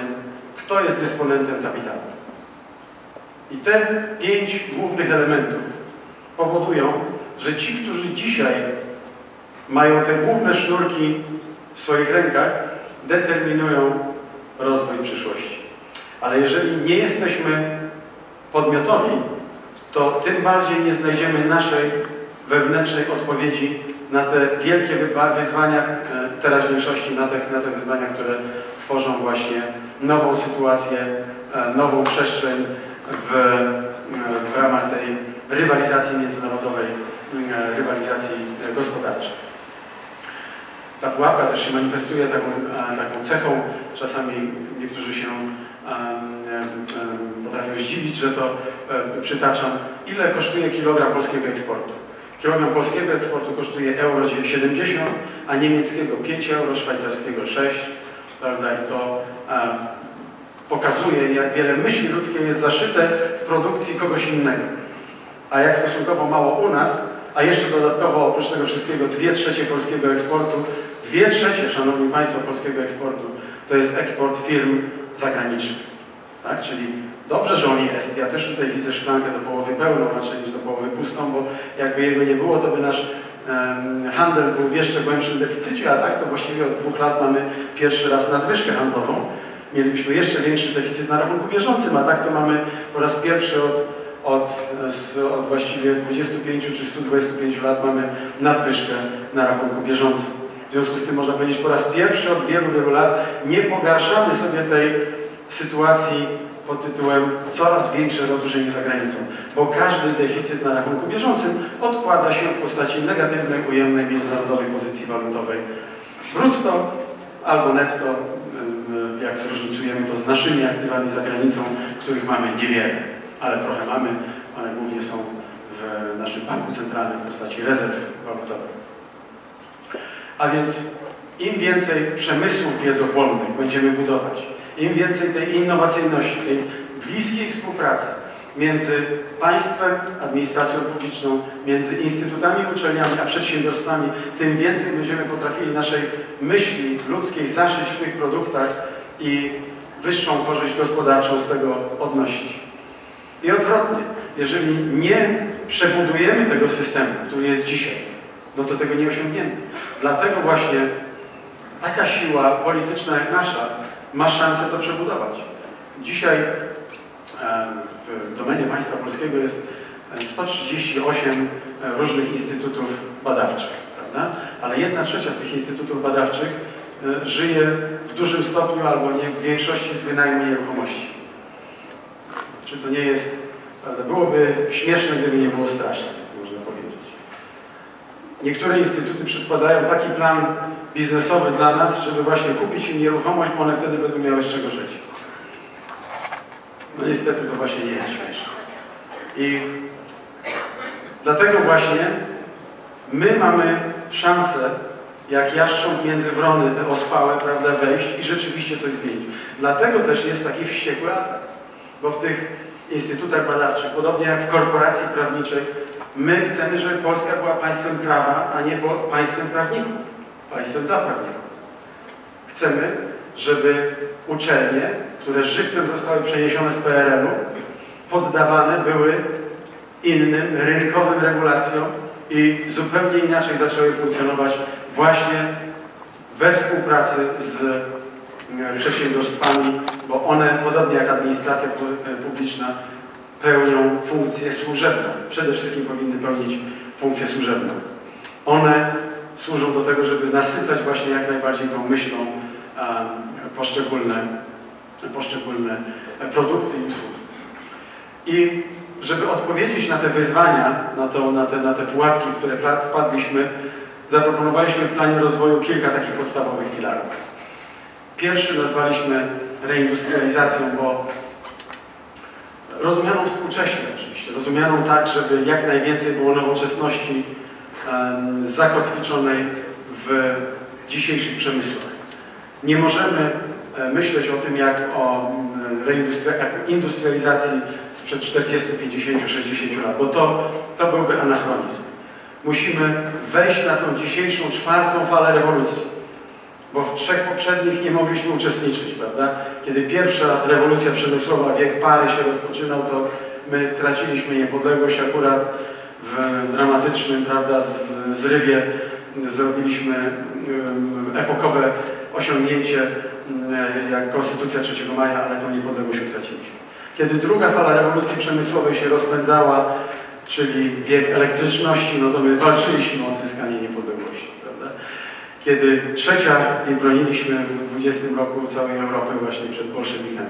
kto jest dysponentem kapitału. I te pięć głównych elementów powodują, że ci, którzy dzisiaj mają te główne sznurki w swoich rękach, determinują rozwój przyszłości. Ale jeżeli nie jesteśmy podmiotowi, to tym bardziej nie znajdziemy naszej wewnętrznej odpowiedzi na te wielkie wyzwania teraźniejszości, na te, na te wyzwania, które tworzą właśnie nową sytuację, nową przestrzeń w, w ramach tej rywalizacji międzynarodowej, rywalizacji gospodarczej. Ta pułapka też się manifestuje taką, taką cechą, czasami niektórzy się potrafią zdziwić, że to przytaczam, ile kosztuje kilogram polskiego eksportu. Kilogram polskiego eksportu kosztuje euro siedemdziesiąt, a niemieckiego pięć euro, szwajcarskiego sześć, prawda? I to a, pokazuje, jak wiele myśli ludzkiej jest zaszyte w produkcji kogoś innego. A jak stosunkowo mało u nas, a jeszcze dodatkowo oprócz tego wszystkiego dwie trzecie polskiego eksportu, dwie trzecie, szanowni Państwo, polskiego eksportu to jest eksport firm zagranicznych. Tak? Czyli dobrze, że on jest. Ja też tutaj widzę szklankę do połowy pełną, raczej niż do połowy pustą, bo jakby jego nie było, to by nasz um, handel był w jeszcze głębszym deficycie, a tak to właściwie od dwóch lat mamy pierwszy raz nadwyżkę handlową. Mielibyśmy jeszcze większy deficyt na rachunku bieżącym, a tak to mamy po raz pierwszy od, od, od właściwie dwudziestu pięciu czy stu dwudziestu pięciu lat mamy nadwyżkę na rachunku bieżącym. W związku z tym można powiedzieć, po raz pierwszy od wielu, wielu lat nie pogarszamy sobie tej sytuacji pod tytułem coraz większe zadłużenie za granicą, bo każdy deficyt na rachunku bieżącym odkłada się w postaci negatywnej, ujemnej międzynarodowej pozycji walutowej brutto albo netto, jak zróżnicujemy to z naszymi aktywami za granicą, których mamy niewiele, ale trochę mamy, ale głównie są w naszym banku centralnym w postaci rezerw walutowych. A więc im więcej przemysłów wiedzochłonnych będziemy budować, im więcej tej innowacyjności, tej bliskiej współpracy między państwem, administracją publiczną, między instytutami, uczelniami a przedsiębiorstwami, tym więcej będziemy potrafili naszej myśli ludzkiej zaszyć w tych produktach i wyższą korzyść gospodarczą z tego odnosić. I odwrotnie, jeżeli nie przebudujemy tego systemu, który jest dzisiaj, no to tego nie osiągniemy. Dlatego właśnie taka siła polityczna jak nasza ma szansę to przebudować. Dzisiaj w domenie państwa polskiego jest sto trzydzieści osiem różnych instytutów badawczych, prawda? Ale jedna trzecia z tych instytutów badawczych żyje w dużym stopniu albo nie w większości z wynajmu nieruchomości. Czy to nie jest, byłoby śmieszne, gdyby nie było straszne, można powiedzieć. Niektóre instytuty przedkładają taki plan biznesowy dla nas, żeby właśnie kupić im nieruchomość, bo one wtedy będą miały z czego żyć. No niestety to właśnie nie jest śmieszne. I dlatego właśnie my mamy szansę, jak jaszcząb między wrony, te ospałe, prawda, wejść i rzeczywiście coś zmienić. Dlatego też jest taki wściekły atak, bo w tych instytutach badawczych, podobnie jak w korporacji prawniczej, my chcemy, żeby Polska była państwem prawa, a nie państwem prawników, państwem dla prawników. Chcemy, żeby uczelnie, które żywcem zostały przeniesione z P R L-u, poddawane były innym, rynkowym regulacjom i zupełnie inaczej zaczęły funkcjonować właśnie we współpracy z przedsiębiorstwami, bo one, podobnie jak administracja publiczna, pełnią funkcję służebną. Przede wszystkim powinny pełnić funkcję służebną. One służą do tego, żeby nasycać właśnie jak najbardziej tą myślą poszczególne, poszczególne produkty i usługi. I żeby odpowiedzieć na te wyzwania, na, to, na, te, na te pułapki, w które wpadliśmy, zaproponowaliśmy w planie rozwoju kilka takich podstawowych filarów. Pierwszy nazwaliśmy reindustrializacją, bo rozumianą współcześnie oczywiście, rozumianą tak, żeby jak najwięcej było nowoczesności um, zakotwiczonej w dzisiejszych przemysłach. Nie możemy myśleć o tym jak o reindustrializacji sprzed czterdziestu, pięćdziesięciu, sześćdziesięciu lat, bo to, to byłby anachronizm. Musimy wejść na tą dzisiejszą czwartą falę rewolucji, bo w trzech poprzednich nie mogliśmy uczestniczyć, prawda? Kiedy pierwsza rewolucja przemysłowa, wiek pary się rozpoczynał, to my traciliśmy niepodległość akurat w dramatycznym, prawda, zrywie. Zrobiliśmy epokowe osiągnięcie jak Konstytucja trzeciego maja, ale tą niepodległość utraciliśmy. Kiedy druga fala rewolucji przemysłowej się rozpędzała, czyli wiek elektryczności, no to my walczyliśmy o odzyskanie niepodległości, prawda? Kiedy trzecia, i broniliśmy w dwudziestym roku całej Europy właśnie przed bolszewikami.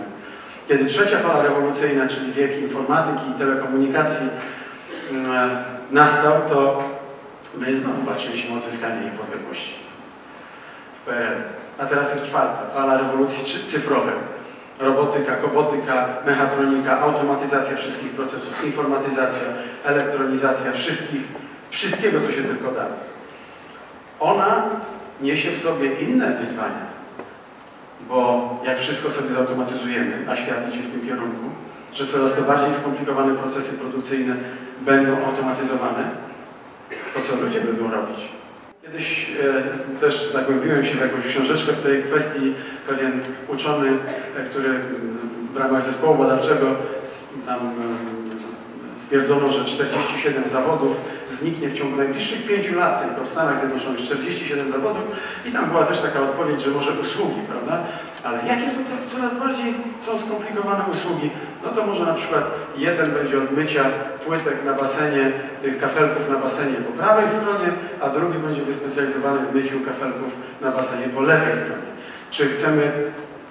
Kiedy trzecia fala rewolucyjna, czyli wiek informatyki i telekomunikacji nastał, to my znowu walczyliśmy o odzyskanie niepodległości w P R L. A teraz jest czwarta fala rewolucji cyfrowej. Robotyka, robotyka, mechatronika, automatyzacja wszystkich procesów, informatyzacja, elektronizacja wszystkich, wszystkiego, co się tylko da. Ona niesie w sobie inne wyzwania, bo jak wszystko sobie zautomatyzujemy, a świat idzie w tym kierunku, że coraz to bardziej skomplikowane procesy produkcyjne będą automatyzowane, to co ludzie będą robić. Kiedyś e, też zagłębiłem się w jakąś książeczkę w tej kwestii. Pewien uczony, e, który w ramach zespołu badawczego s, tam, e, stwierdzono, że czterdzieści siedem zawodów zniknie w ciągu najbliższych pięciu lat, tylko w Stanach Zjednoczonych czterdzieści siedem zawodów i tam była też taka odpowiedź, że może usługi, prawda? Ale jakie to, to coraz bardziej są skomplikowane usługi? No to może na przykład jeden będzie od mycia płytek na basenie, tych kafelków na basenie po prawej stronie, a drugi będzie wyspecjalizowany w myciu kafelków na basenie po lewej stronie. Czy chcemy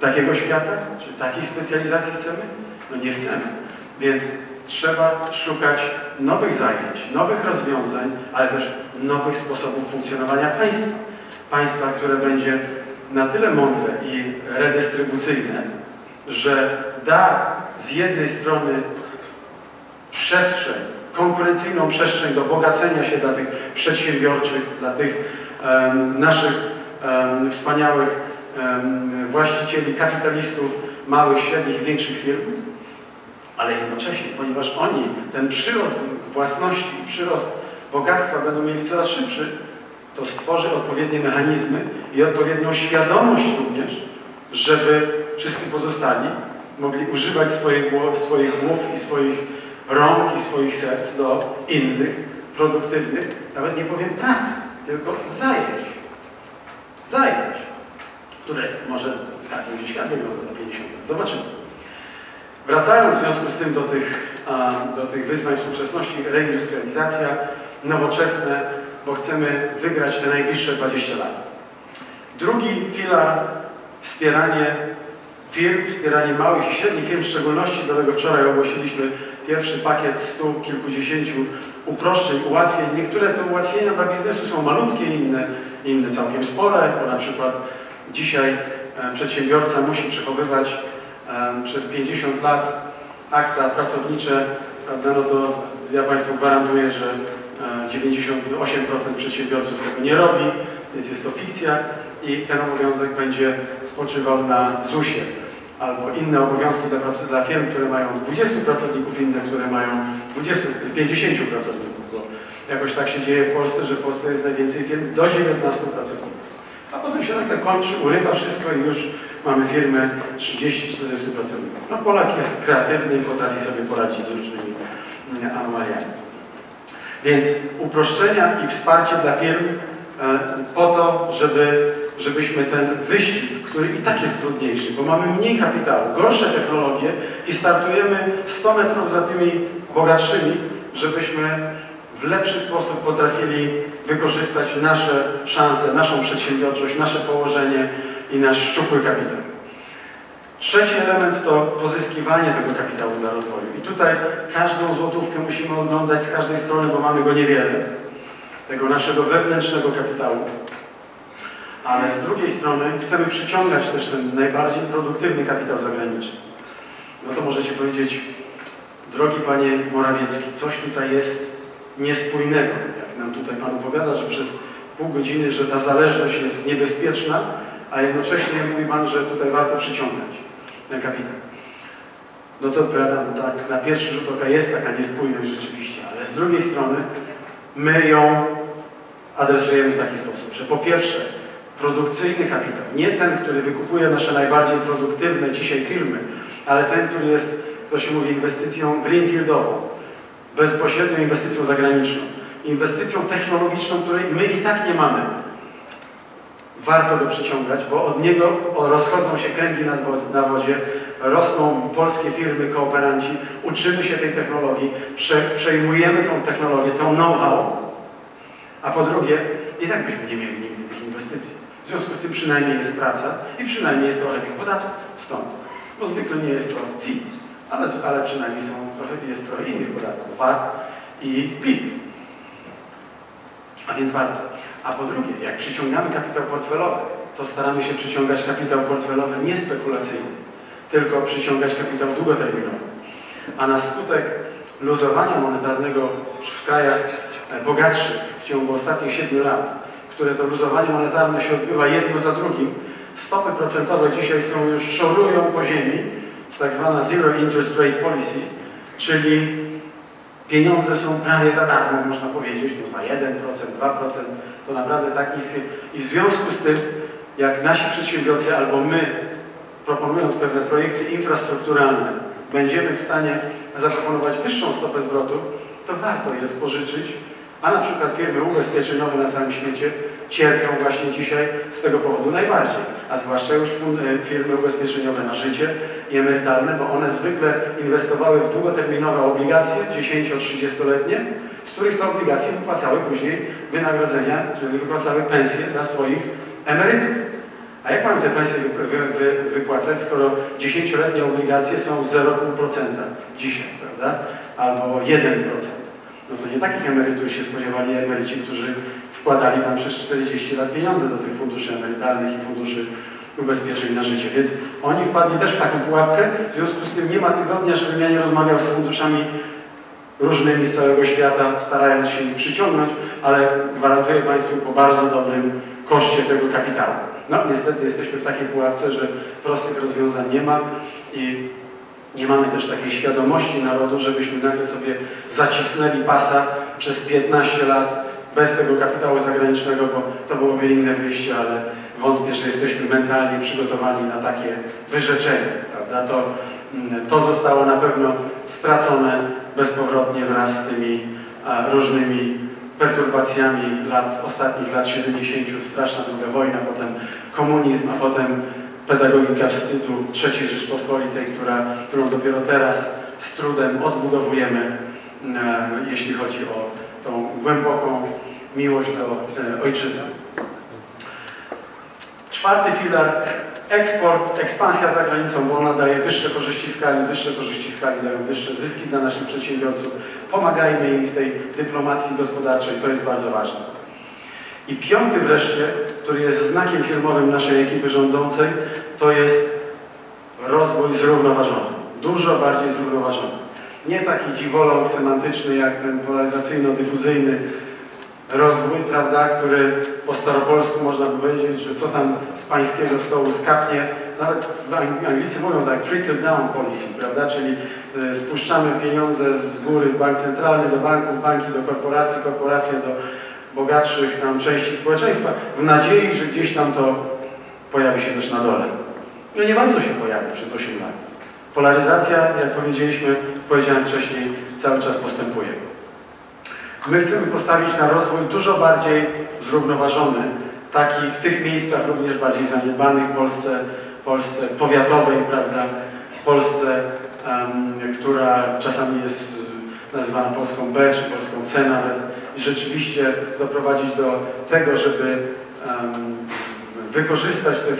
takiego świata? Czy takiej specjalizacji chcemy? No nie chcemy. Więc trzeba szukać nowych zajęć, nowych rozwiązań, ale też nowych sposobów funkcjonowania państwa. Państwa, które będzie na tyle mądre i redystrybucyjne, że da z jednej strony przestrzeń, konkurencyjną przestrzeń do bogacenia się dla tych przedsiębiorczych, dla tych um, naszych um, wspaniałych um, właścicieli, kapitalistów, małych, średnich, większych firm, ale jednocześnie, ponieważ oni ten przyrost własności, przyrost bogactwa będą mieli coraz szybszy, to stworzy odpowiednie mechanizmy i odpowiednią świadomość również, żeby wszyscy pozostali mogli używać swoich głów, swoich głów i swoich rąk i swoich serc do innych, produktywnych, nawet nie powiem pracy, tylko zajęć. Zajęć, które może tak będzie świat wygląda za pięćdziesiąt lat. Zobaczymy. Wracając w związku z tym do tych, do tych wyzwań współczesności, reindustrializacja, nowoczesne, bo chcemy wygrać te najbliższe dwadzieścia lat. Drugi filar, wspieranie firm, wspieranie małych i średnich firm, w szczególności dlatego wczoraj ogłosiliśmy pierwszy pakiet stu kilkudziesięciu uproszczeń, ułatwień. Niektóre te ułatwienia dla biznesu są malutkie, inne, inne całkiem spore, bo na przykład dzisiaj przedsiębiorca musi przechowywać przez pięćdziesiąt lat akta pracownicze, prawda, no to ja Państwu gwarantuję, że dziewięćdziesiąt osiem procent przedsiębiorców tego nie robi, więc jest to fikcja i ten obowiązek będzie spoczywał na zusie. Albo inne obowiązki dla, pracy, dla firm, które mają dwudziestu pracowników, inne, które mają dwudziestu, pięćdziesięciu pracowników, bo jakoś tak się dzieje w Polsce, że w Polsce jest najwięcej firm do dziewiętnastu pracowników. A potem się nagle kończy, urywa wszystko i już mamy firmę trzydziestu, czterdziestu pracowników. No Polak jest kreatywny i potrafi sobie poradzić z różnymi anomaliami. Więc uproszczenia i wsparcie dla firm po to, żeby, żebyśmy ten wyścig, który i tak jest trudniejszy, bo mamy mniej kapitału, gorsze technologie i startujemy sto metrów za tymi bogatszymi, żebyśmy w lepszy sposób potrafili wykorzystać nasze szanse, naszą przedsiębiorczość, nasze położenie i nasz szczupły kapitał. Trzeci element to pozyskiwanie tego kapitału dla rozwoju. I tutaj każdą złotówkę musimy oglądać z każdej strony, bo mamy go niewiele, tego naszego wewnętrznego kapitału. Ale z drugiej strony chcemy przyciągać też ten najbardziej produktywny kapitał zagraniczny. No to możecie powiedzieć, drogi Panie Morawiecki, coś tutaj jest niespójnego. Jak nam tutaj Pan opowiada, że przez pół godziny, że ta zależność jest niebezpieczna, a jednocześnie mówi Pan, że tutaj warto przyciągać ten kapitał. No to odpowiadam, tak, na pierwszy rzut oka jest taka niespójność rzeczywiście, ale z drugiej strony my ją adresujemy w taki sposób, że po pierwsze produkcyjny kapitał, nie ten, który wykupuje nasze najbardziej produktywne dzisiaj firmy, ale ten, który jest, to się mówi, inwestycją greenfieldową, bezpośrednią inwestycją zagraniczną, inwestycją technologiczną, której my i tak nie mamy. Warto go przyciągać, bo od niego rozchodzą się kręgi na wodzie, rosną polskie firmy, kooperanci, uczymy się tej technologii, prze, przejmujemy tą technologię, tą know-how, a po drugie, i tak byśmy nie mieli nigdy tych inwestycji. W związku z tym przynajmniej jest praca i przynajmniej jest trochę tych podatków stąd, bo zwykle nie jest to C I T, ale, ale przynajmniej są trochę, jest trochę innych podatków, V A T i P I T, a więc warto. A po drugie, jak przyciągamy kapitał portfelowy, to staramy się przyciągać kapitał portfelowy nie spekulacyjny, tylko przyciągać kapitał długoterminowy. A na skutek luzowania monetarnego w krajach bogatszych w ciągu ostatnich siedmiu lat, które to luzowanie monetarne się odbywa jedno za drugim, stopy procentowe dzisiaj są już, szorują po ziemi, z tak zwana zero interest rate policy, czyli pieniądze są prawie za darmo, można powiedzieć, no za jeden procent, dwa procent, to naprawdę tak niskie. I w związku z tym, jak nasi przedsiębiorcy albo my, proponując pewne projekty infrastrukturalne, będziemy w stanie zaproponować wyższą stopę zwrotu, to warto jest pożyczyć, a na przykład firmy ubezpieczeniowe na całym świecie cierpią właśnie dzisiaj z tego powodu najbardziej, a zwłaszcza już firmy ubezpieczeniowe na życie i emerytalne, bo one zwykle inwestowały w długoterminowe obligacje, dziesięcio-trzydziestoletnie, z których to obligacje wypłacały później wynagrodzenia, czyli wypłacały pensje dla swoich emerytów. A jak mamy te pensje wy, wy, wy, wypłacać, skoro dziesięcioletnie obligacje są zero przecinek pięć procent dzisiaj, prawda? Albo jeden procent. No to nie takich emerytur się spodziewali emeryci, którzy wkładali tam przez czterdzieści lat pieniądze do tych funduszy emerytalnych i funduszy ubezpieczeń na życie. Więc oni wpadli też w taką pułapkę, w związku z tym nie ma tygodnia, żebym ja nie rozmawiał z funduszami różnymi z całego świata, starając się ich przyciągnąć, ale gwarantuję Państwu po bardzo dobrym koszcie tego kapitału. No niestety jesteśmy w takiej pułapce, że prostych rozwiązań nie ma i nie mamy też takiej świadomości narodu, żebyśmy nagle sobie zacisnęli pasa przez piętnaście lat bez tego kapitału zagranicznego, bo to byłoby inne wyjście, ale wątpię, że jesteśmy mentalnie przygotowani na takie wyrzeczenie, prawda? To, to zostało na pewno stracone bezpowrotnie wraz z tymi a, różnymi perturbacjami lat, ostatnich lat siedemdziesiątych, straszna druga wojna, potem komunizm, a potem pedagogika wstydu trzeciej Rzeczpospolitej, która, którą dopiero teraz z trudem odbudowujemy, e, jeśli chodzi o tą głęboką miłość do e, ojczyzny. Czwarty filar, eksport, ekspansja za granicą, bo ona daje wyższe korzyści skali, wyższe korzyści skali dają wyższe zyski dla naszych przedsiębiorców. Pomagajmy im w tej dyplomacji gospodarczej, to jest bardzo ważne. I piąty wreszcie, który jest znakiem firmowym naszej ekipy rządzącej, to jest rozwój zrównoważony, dużo bardziej zrównoważony. Nie taki dziwoląg semantyczny jak ten polaryzacyjno-dyfuzyjny rozwój, prawda, który po staropolsku można by powiedzieć, że co tam z pańskiego stołu skapnie. Nawet Anglicy mówią tak, trickle down policy, prawda, czyli y, spuszczamy pieniądze z góry w bank centralny do banków, banki do korporacji, korporacje do bogatszych tam części społeczeństwa, w nadziei, że gdzieś tam to pojawi się też na dole. No nie bardzo się pojawi przez osiem lat. Polaryzacja, jak powiedzieliśmy, powiedziałem wcześniej, cały czas postępuje. My chcemy postawić na rozwój dużo bardziej zrównoważony, taki w tych miejscach również bardziej zaniedbanych, Polsce, Polsce powiatowej, prawda, Polsce, um, która czasami jest nazywana Polską B czy Polską C nawet, i rzeczywiście doprowadzić do tego, żeby um, wykorzystać ten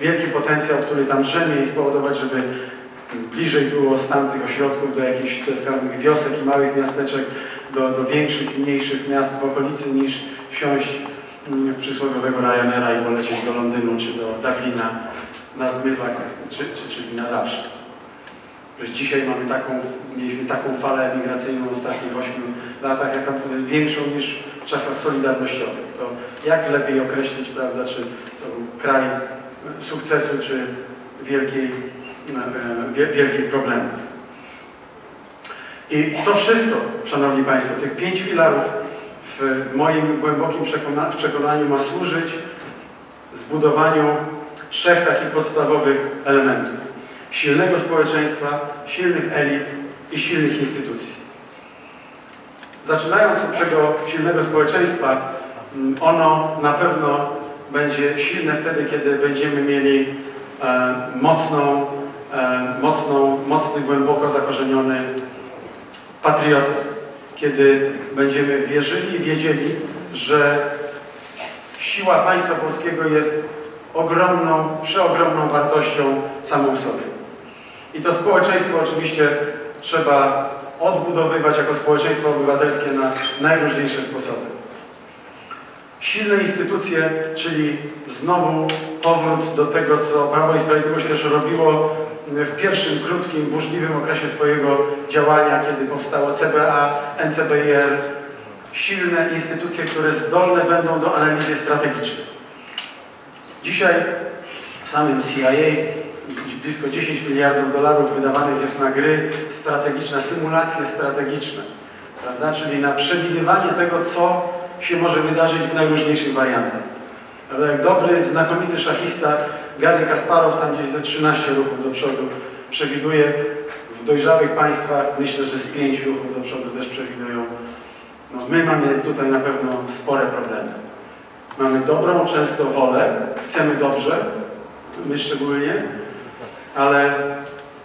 wielki potencjał, który tam drzemie i spowodować, żeby bliżej było z tamtych ośrodków do jakichś tamtych wiosek i małych miasteczek, do, do większych i mniejszych miast w okolicy, niż wsiąść w przysłowiowego Ryanaira i polecieć do Londynu czy do Dublina na zmywak, czy, czy, czyli na zawsze. Przecież dzisiaj mamy taką, mieliśmy taką falę emigracyjną w ostatnich ośmiu latach, jaka większą niż w czasach solidarnościowych. To jak lepiej określić, prawda, czy to był kraj sukcesu, czy wielkiej, wie, wielkich problemów. I to wszystko, Szanowni Państwo, tych pięć filarów w moim głębokim przekona przekonaniu ma służyć zbudowaniu trzech takich podstawowych elementów. Silnego społeczeństwa, silnych elit i silnych instytucji. Zaczynając od tego silnego społeczeństwa, ono na pewno będzie silne wtedy, kiedy będziemy mieli e, mocną, e, mocną, mocny, głęboko zakorzeniony patriotyzm. Kiedy będziemy wierzyli i wiedzieli, że siła państwa polskiego jest ogromną, przeogromną wartością samą w sobie. I to społeczeństwo oczywiście trzeba odbudowywać jako społeczeństwo obywatelskie na najróżniejsze sposoby. Silne instytucje, czyli znowu powrót do tego, co Prawo i Sprawiedliwość też robiło w pierwszym, krótkim, burzliwym okresie swojego działania, kiedy powstało C B A, N C B I R. Silne instytucje, które zdolne będą do analizy strategicznej. Dzisiaj w samym C I A blisko dziesięć miliardów dolarów wydawanych jest na gry strategiczne, symulacje strategiczne, prawda? Czyli na przewidywanie tego, co się może wydarzyć w najróżniejszych wariantach. Jak dobry, znakomity szachista Garry Kasparow tam gdzieś ze trzynaście ruchów do przodu przewiduje, w dojrzałych państwach myślę, że z pięć ruchów do przodu też przewidują. No, my mamy tutaj na pewno spore problemy. Mamy dobrą często wolę, chcemy dobrze, my szczególnie, ale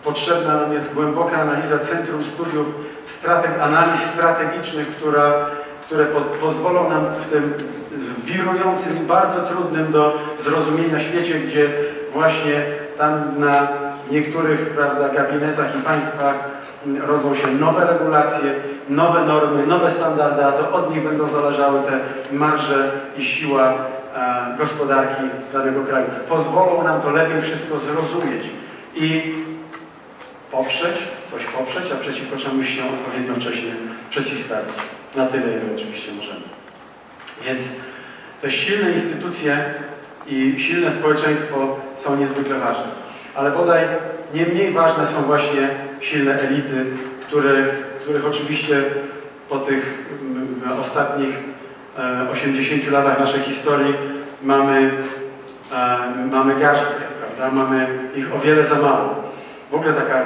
potrzebna nam jest głęboka analiza Centrum Studiów Strateg- Analiz Strategicznych, która które po, pozwolą nam w tym wirującym i bardzo trudnym do zrozumienia świecie, gdzie właśnie tam na niektórych, prawda, gabinetach i państwach rodzą się nowe regulacje, nowe normy, nowe standardy, a to od nich będą zależały te marże i siła e, gospodarki danego kraju. Pozwolą nam to lepiej wszystko zrozumieć i poprzeć, coś poprzeć, a przeciwko czemuś się odpowiednio wcześnie przeciwstawić. Na tyle, ile oczywiście możemy. Więc te silne instytucje i silne społeczeństwo są niezwykle ważne. Ale bodaj nie mniej ważne są właśnie silne elity, których, których oczywiście po tych ostatnich osiemdziesięciu latach naszej historii mamy, mamy garstkę, prawda? Mamy ich o wiele za mało. W ogóle taka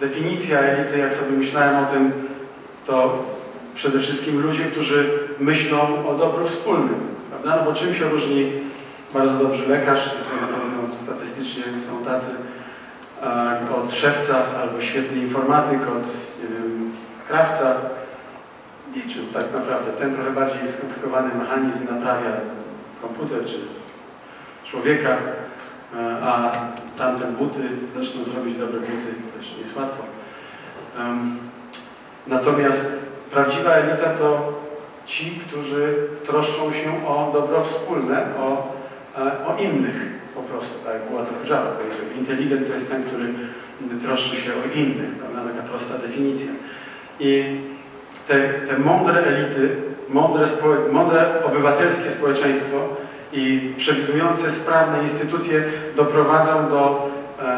definicja elity, jak sobie myślałem o tym, to przede wszystkim ludzie, którzy myślą o dobru wspólnym, prawda? No bo czym się różni bardzo dobry lekarz, tutaj na pewno statystycznie są tacy, od szewca, albo świetny informatyk, od nie wiem, krawca, liczył tak naprawdę. Ten trochę bardziej skomplikowany mechanizm naprawia komputer, czy człowieka, a tamte buty, zresztą zrobić dobre buty też nie jest łatwo. Natomiast prawdziwa elita to ci, którzy troszczą się o dobro wspólne, o, o innych po prostu, tak jak była to żarta. Inteligent to jest ten, który troszczy się o innych, prawda? Taka prosta definicja. I te, te mądre elity, mądre, mądre obywatelskie społeczeństwo i przewidujące sprawne instytucje doprowadzą do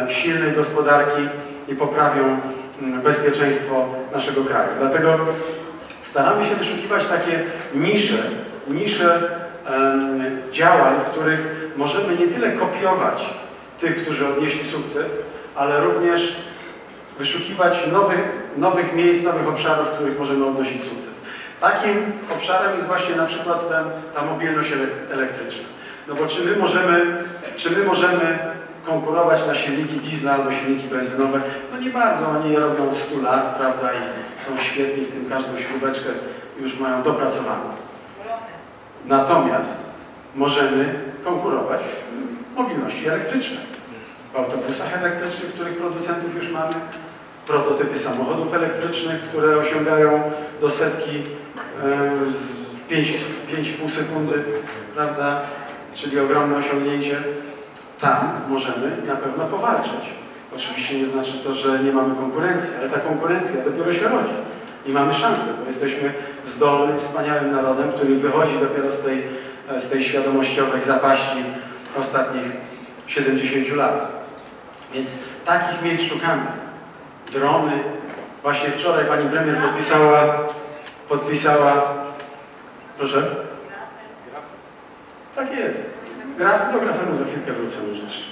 e, silnej gospodarki i poprawią bezpieczeństwo naszego kraju. Dlatego staramy się wyszukiwać takie nisze, nisze e, działań, w których możemy nie tyle kopiować tych, którzy odnieśli sukces, ale również wyszukiwać nowych, nowych miejsc, nowych obszarów, w których możemy odnosić sukces. Takim obszarem jest właśnie na przykład ten, ta mobilność elektryczna. No bo czy my możemy, czy my możemy konkurować na silniki diesla albo silniki benzynowe? No nie bardzo, oni je robią od stu lat, prawda, i są świetni w tym, każdą śrubeczkę już mają dopracowaną. Natomiast możemy konkurować w mobilności elektrycznej, w autobusach elektrycznych, których producentów już mamy, prototypy samochodów elektrycznych, które osiągają do setki w pięć i pół sekundy, prawda, czyli ogromne osiągnięcie. Tam możemy na pewno powalczyć. Oczywiście nie znaczy to, że nie mamy konkurencji, ale ta konkurencja dopiero się rodzi i mamy szansę, bo jesteśmy zdolnym, wspaniałym narodem, który wychodzi dopiero z tej, z tej świadomościowej zapaści ostatnich siedemdziesięciu lat. Więc takich miejsc szukamy. Drony. Właśnie wczoraj pani premier podpisała, podpisała, proszę? Tak jest. Graf, do grafenu za chwilkę wrócę rzecz.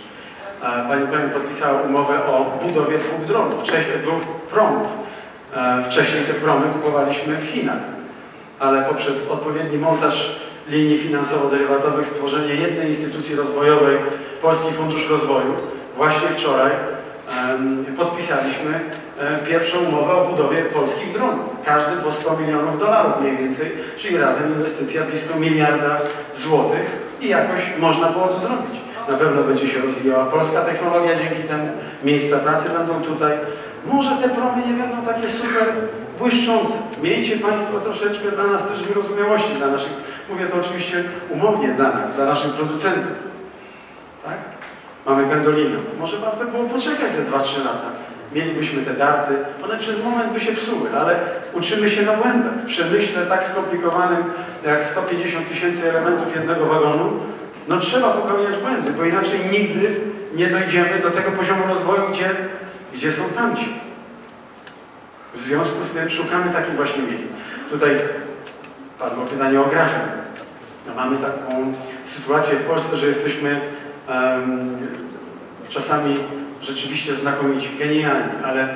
Pani premier podpisała umowę o budowie dwóch dronów, dwóch promów. Wcześniej te promy kupowaliśmy w Chinach, ale poprzez odpowiedni montaż linii finansowo-derywatowych, stworzenie jednej instytucji rozwojowej, Polski Fundusz Rozwoju, właśnie wczoraj podpisaliśmy pierwszą umowę o budowie polskich dronów. Każdy po sto milionów dolarów mniej więcej, czyli razem inwestycja blisko miliarda złotych i jakoś można było to zrobić. Na pewno będzie się rozwijała polska technologia dzięki temu, miejsca pracy będą tutaj. Może te promy nie będą takie super błyszczące. Miejcie Państwo troszeczkę dla nas też wyrozumiałości, dla naszych, mówię to oczywiście umownie dla nas, dla naszych producentów. Tak? Mamy pendolinę. Może warto było poczekać ze dwa, trzy lata. Mielibyśmy te darty, one przez moment by się psuły, ale uczymy się na błędach. W przemyśle tak skomplikowanym jak sto pięćdziesiąt tysięcy elementów jednego wagonu, no trzeba popełniać błędy, bo inaczej nigdy nie dojdziemy do tego poziomu rozwoju, gdzie, gdzie są tamci. W związku z tym szukamy takich właśnie miejsc. Tutaj padło pytanie o grafę. No, mamy taką sytuację w Polsce, że jesteśmy um, czasami rzeczywiście znakomici, genialni, ale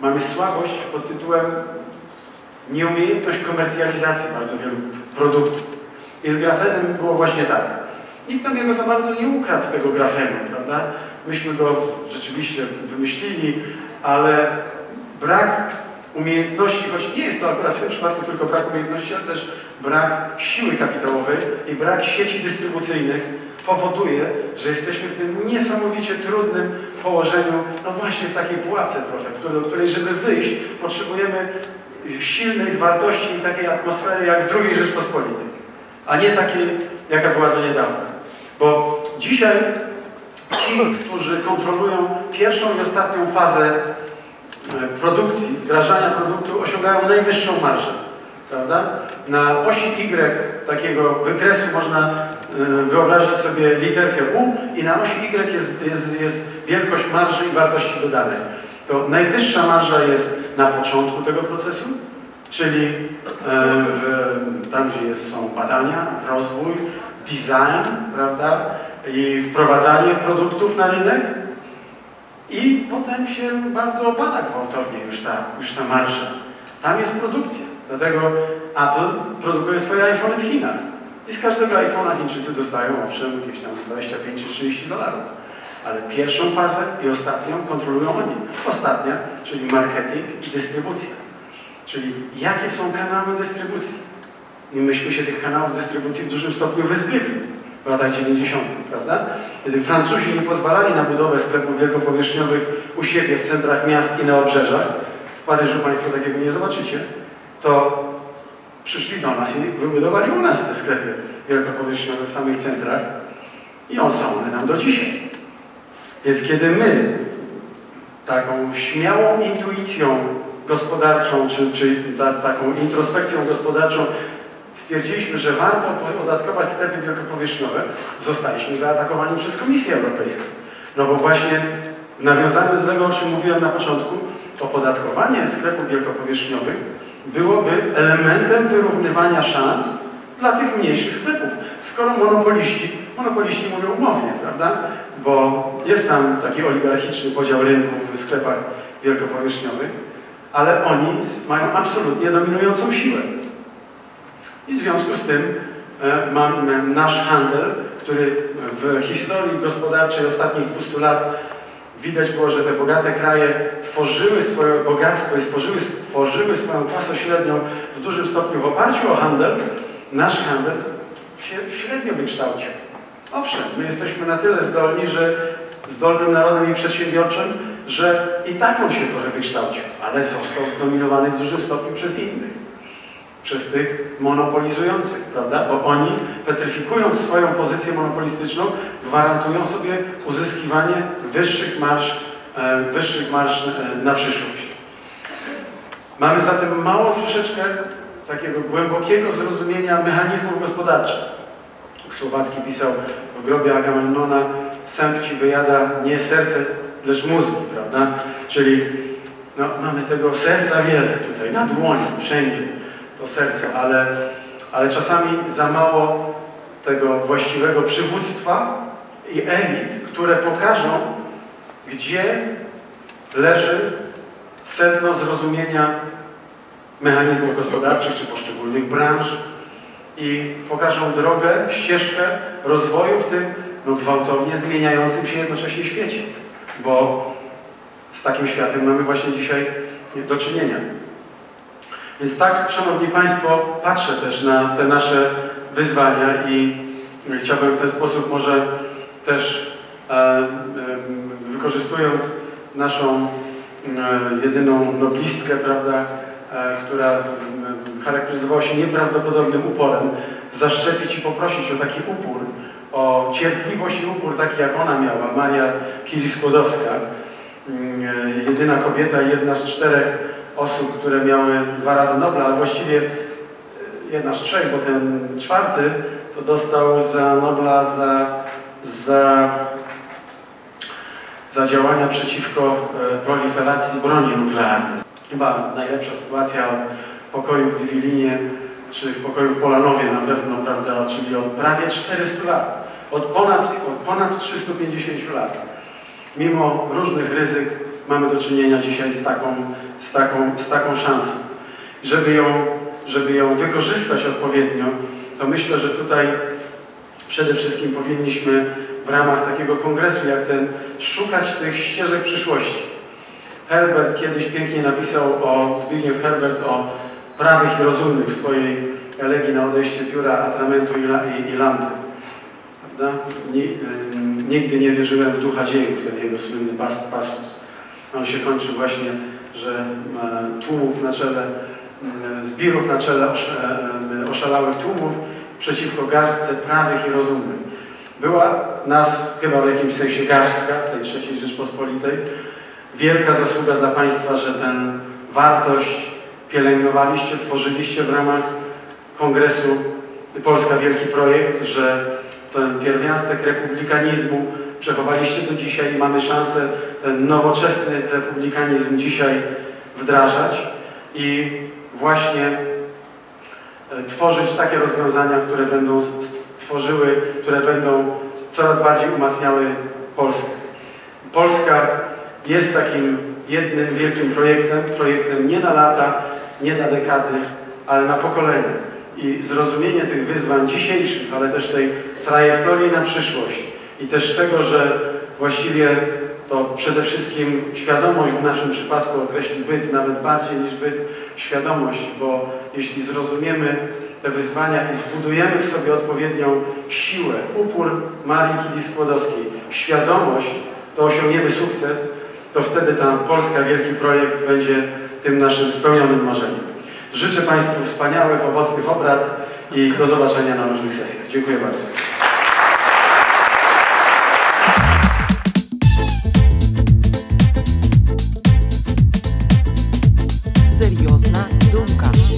mamy słabość pod tytułem nieumiejętność komercjalizacji bardzo wielu produktów. I z grafenem było właśnie tak. Nikt nam jego za bardzo nie ukradł tego grafenu, prawda? Myśmy go rzeczywiście wymyślili, ale brak umiejętności, choć nie jest to akurat w tym przypadku tylko brak umiejętności, ale też brak siły kapitałowej i brak sieci dystrybucyjnych powoduje, że jesteśmy w tym niesamowicie trudnym położeniu, no właśnie w takiej pułapce trochę, do której, żeby wyjść, potrzebujemy silnej zwartości i takiej atmosfery jak w drugiej Rzeczpospolitej, a nie takiej, jaka była do niedawna. Bo dzisiaj ci, którzy kontrolują pierwszą i ostatnią fazę produkcji, wdrażania produktu, osiągają najwyższą marżę, prawda? Na osi Y takiego wykresu można wyobrazić sobie literkę U i na osi Y jest, jest, jest wielkość marży i wartości dodanej. To najwyższa marża jest na początku tego procesu, czyli w, tam, gdzie jest, są badania, rozwój, design, prawda, i wprowadzanie produktów na rynek i potem się bardzo opada gwałtownie już ta, już ta marża. Tam jest produkcja, dlatego Apple produkuje swoje iPhony w Chinach i z każdego iPhone'a Chińczycy dostają, owszem, jakieś tam dwadzieścia pięć czy trzydzieści dolarów. Ale pierwszą fazę i ostatnią kontrolują oni. Ostatnia, czyli marketing i dystrybucja. Czyli jakie są kanały dystrybucji. I myśmy się tych kanałów dystrybucji w dużym stopniu wyzbyli. w latach dziewięćdziesiątych, prawda? Kiedy Francuzi nie pozwalali na budowę sklepów wielkopowierzchniowych u siebie, w centrach miast i na obrzeżach, w Paryżu Państwo takiego nie zobaczycie, to przyszli do nas i wybudowali u nas te sklepy wielkopowierzchniowe w samych centrach i on są one nam do dzisiaj. Więc kiedy my taką śmiałą intuicją gospodarczą, czy, czy ta, taką introspekcją gospodarczą stwierdziliśmy, że warto odatkować sklepy wielkopowierzchniowe, zostaliśmy zaatakowani przez Komisję Europejską. No bo właśnie w nawiązaniu do tego, o czym mówiłem na początku, opodatkowanie sklepów wielkopowierzchniowych byłoby elementem wyrównywania szans dla tych mniejszych sklepów. Skoro monopoliści, monopoliści mówią umownie, prawda? Bo jest tam taki oligarchiczny podział rynków w sklepach wielkopowierzchniowych, ale oni mają absolutnie dominującą siłę. I w związku z tym e, mam, mam nasz handel, który w historii gospodarczej ostatnich dwustu lat widać było, że te bogate kraje tworzyły swoje bogactwo i stworzyły, tworzyły swoją klasę średnią w dużym stopniu w oparciu o handel. Nasz handel się średnio wykształcił. Owszem, my jesteśmy na tyle zdolni, że zdolnym narodem i przedsiębiorczym, że i tak on się trochę wykształcił, ale został zdominowany w dużym stopniu przez innych. Przez tych monopolizujących, prawda? Bo oni, petryfikując swoją pozycję monopolistyczną, gwarantują sobie uzyskiwanie wyższych marż, wyższych marż na przyszłość. Mamy zatem mało troszeczkę takiego głębokiego zrozumienia mechanizmów gospodarczych. Słowacki pisał w grobie Agamemnona: sęp ci wyjada nie serce, lecz mózgi, prawda? Czyli no, mamy tego serca wiele tutaj, na dłoni, wszędzie. To serce, ale, ale czasami za mało tego właściwego przywództwa i elit, które pokażą, gdzie leży sedno zrozumienia mechanizmów gospodarczych czy poszczególnych branż i pokażą drogę, ścieżkę rozwoju w tym no, gwałtownie zmieniającym się jednocześnie świecie, bo z takim światem mamy właśnie dzisiaj do czynienia. Więc tak, Szanowni Państwo, patrzę też na te nasze wyzwania i chciałbym w ten sposób może też e, e, wykorzystując naszą e, jedyną noblistkę, prawda, e, która e, charakteryzowała się nieprawdopodobnym uporem, zaszczepić i poprosić o taki upór, o cierpliwość i upór taki jak ona miała, Maria Skłodowska-Curie, e, jedyna kobieta i jedna z czterech osób, które miały dwa razy Nobla, ale właściwie jedna z trzech, bo ten czwarty to dostał za Nobla za, za, za działania przeciwko proliferacji broni nuklearnej. Chyba najlepsza sytuacja od pokoju w Dywilinie, czy w pokoju w Polanowie na pewno, prawda, czyli od prawie czterystu lat, od ponad, od ponad trzystu pięćdziesięciu lat. Mimo różnych ryzyk mamy do czynienia dzisiaj z taką Z taką, z taką szansą. Żeby ją, żeby ją wykorzystać odpowiednio, to myślę, że tutaj przede wszystkim powinniśmy w ramach takiego kongresu jak ten szukać tych ścieżek przyszłości. Herbert kiedyś pięknie napisał o, Zbigniew Herbert o prawych i rozumnych w swojej elegii na odejście pióra, atramentu i, i landy. Prawda? Nigdy nie wierzyłem w ducha dziejów, ten jego słynny pas, pasus. On się kończy właśnie, że tłumów na czele, zbirów na czele oszalałych tłumów przeciwko garstce prawych i rozumnych. Była nas chyba w jakimś sensie garstka tej trzeciej Rzeczpospolitej. Wielka zasługa dla Państwa, że tę wartość pielęgnowaliście, tworzyliście w ramach Kongresu Polska Wielki Projekt, że ten pierwiastek republikanizmu przechowaliście do dzisiaj i mamy szansę ten nowoczesny republikanizm dzisiaj wdrażać i właśnie tworzyć takie rozwiązania, które będą tworzyły, które będą coraz bardziej umacniały Polskę. Polska jest takim jednym wielkim projektem, projektem nie na lata, nie na dekady, ale na pokolenie. I zrozumienie tych wyzwań dzisiejszych, ale też tej trajektorii na przyszłość i też tego, że właściwie to przede wszystkim świadomość w naszym przypadku określi byt, nawet bardziej niż byt, świadomość, bo jeśli zrozumiemy te wyzwania i zbudujemy w sobie odpowiednią siłę, upór Marii Skłodowskiej, świadomość, to osiągniemy sukces, to wtedy ta Polska Wielki Projekt będzie tym naszym spełnionym marzeniem. Życzę Państwu wspaniałych, owocnych obrad i do zobaczenia na różnych sesjach. Dziękuję bardzo. Seriozna Dumka.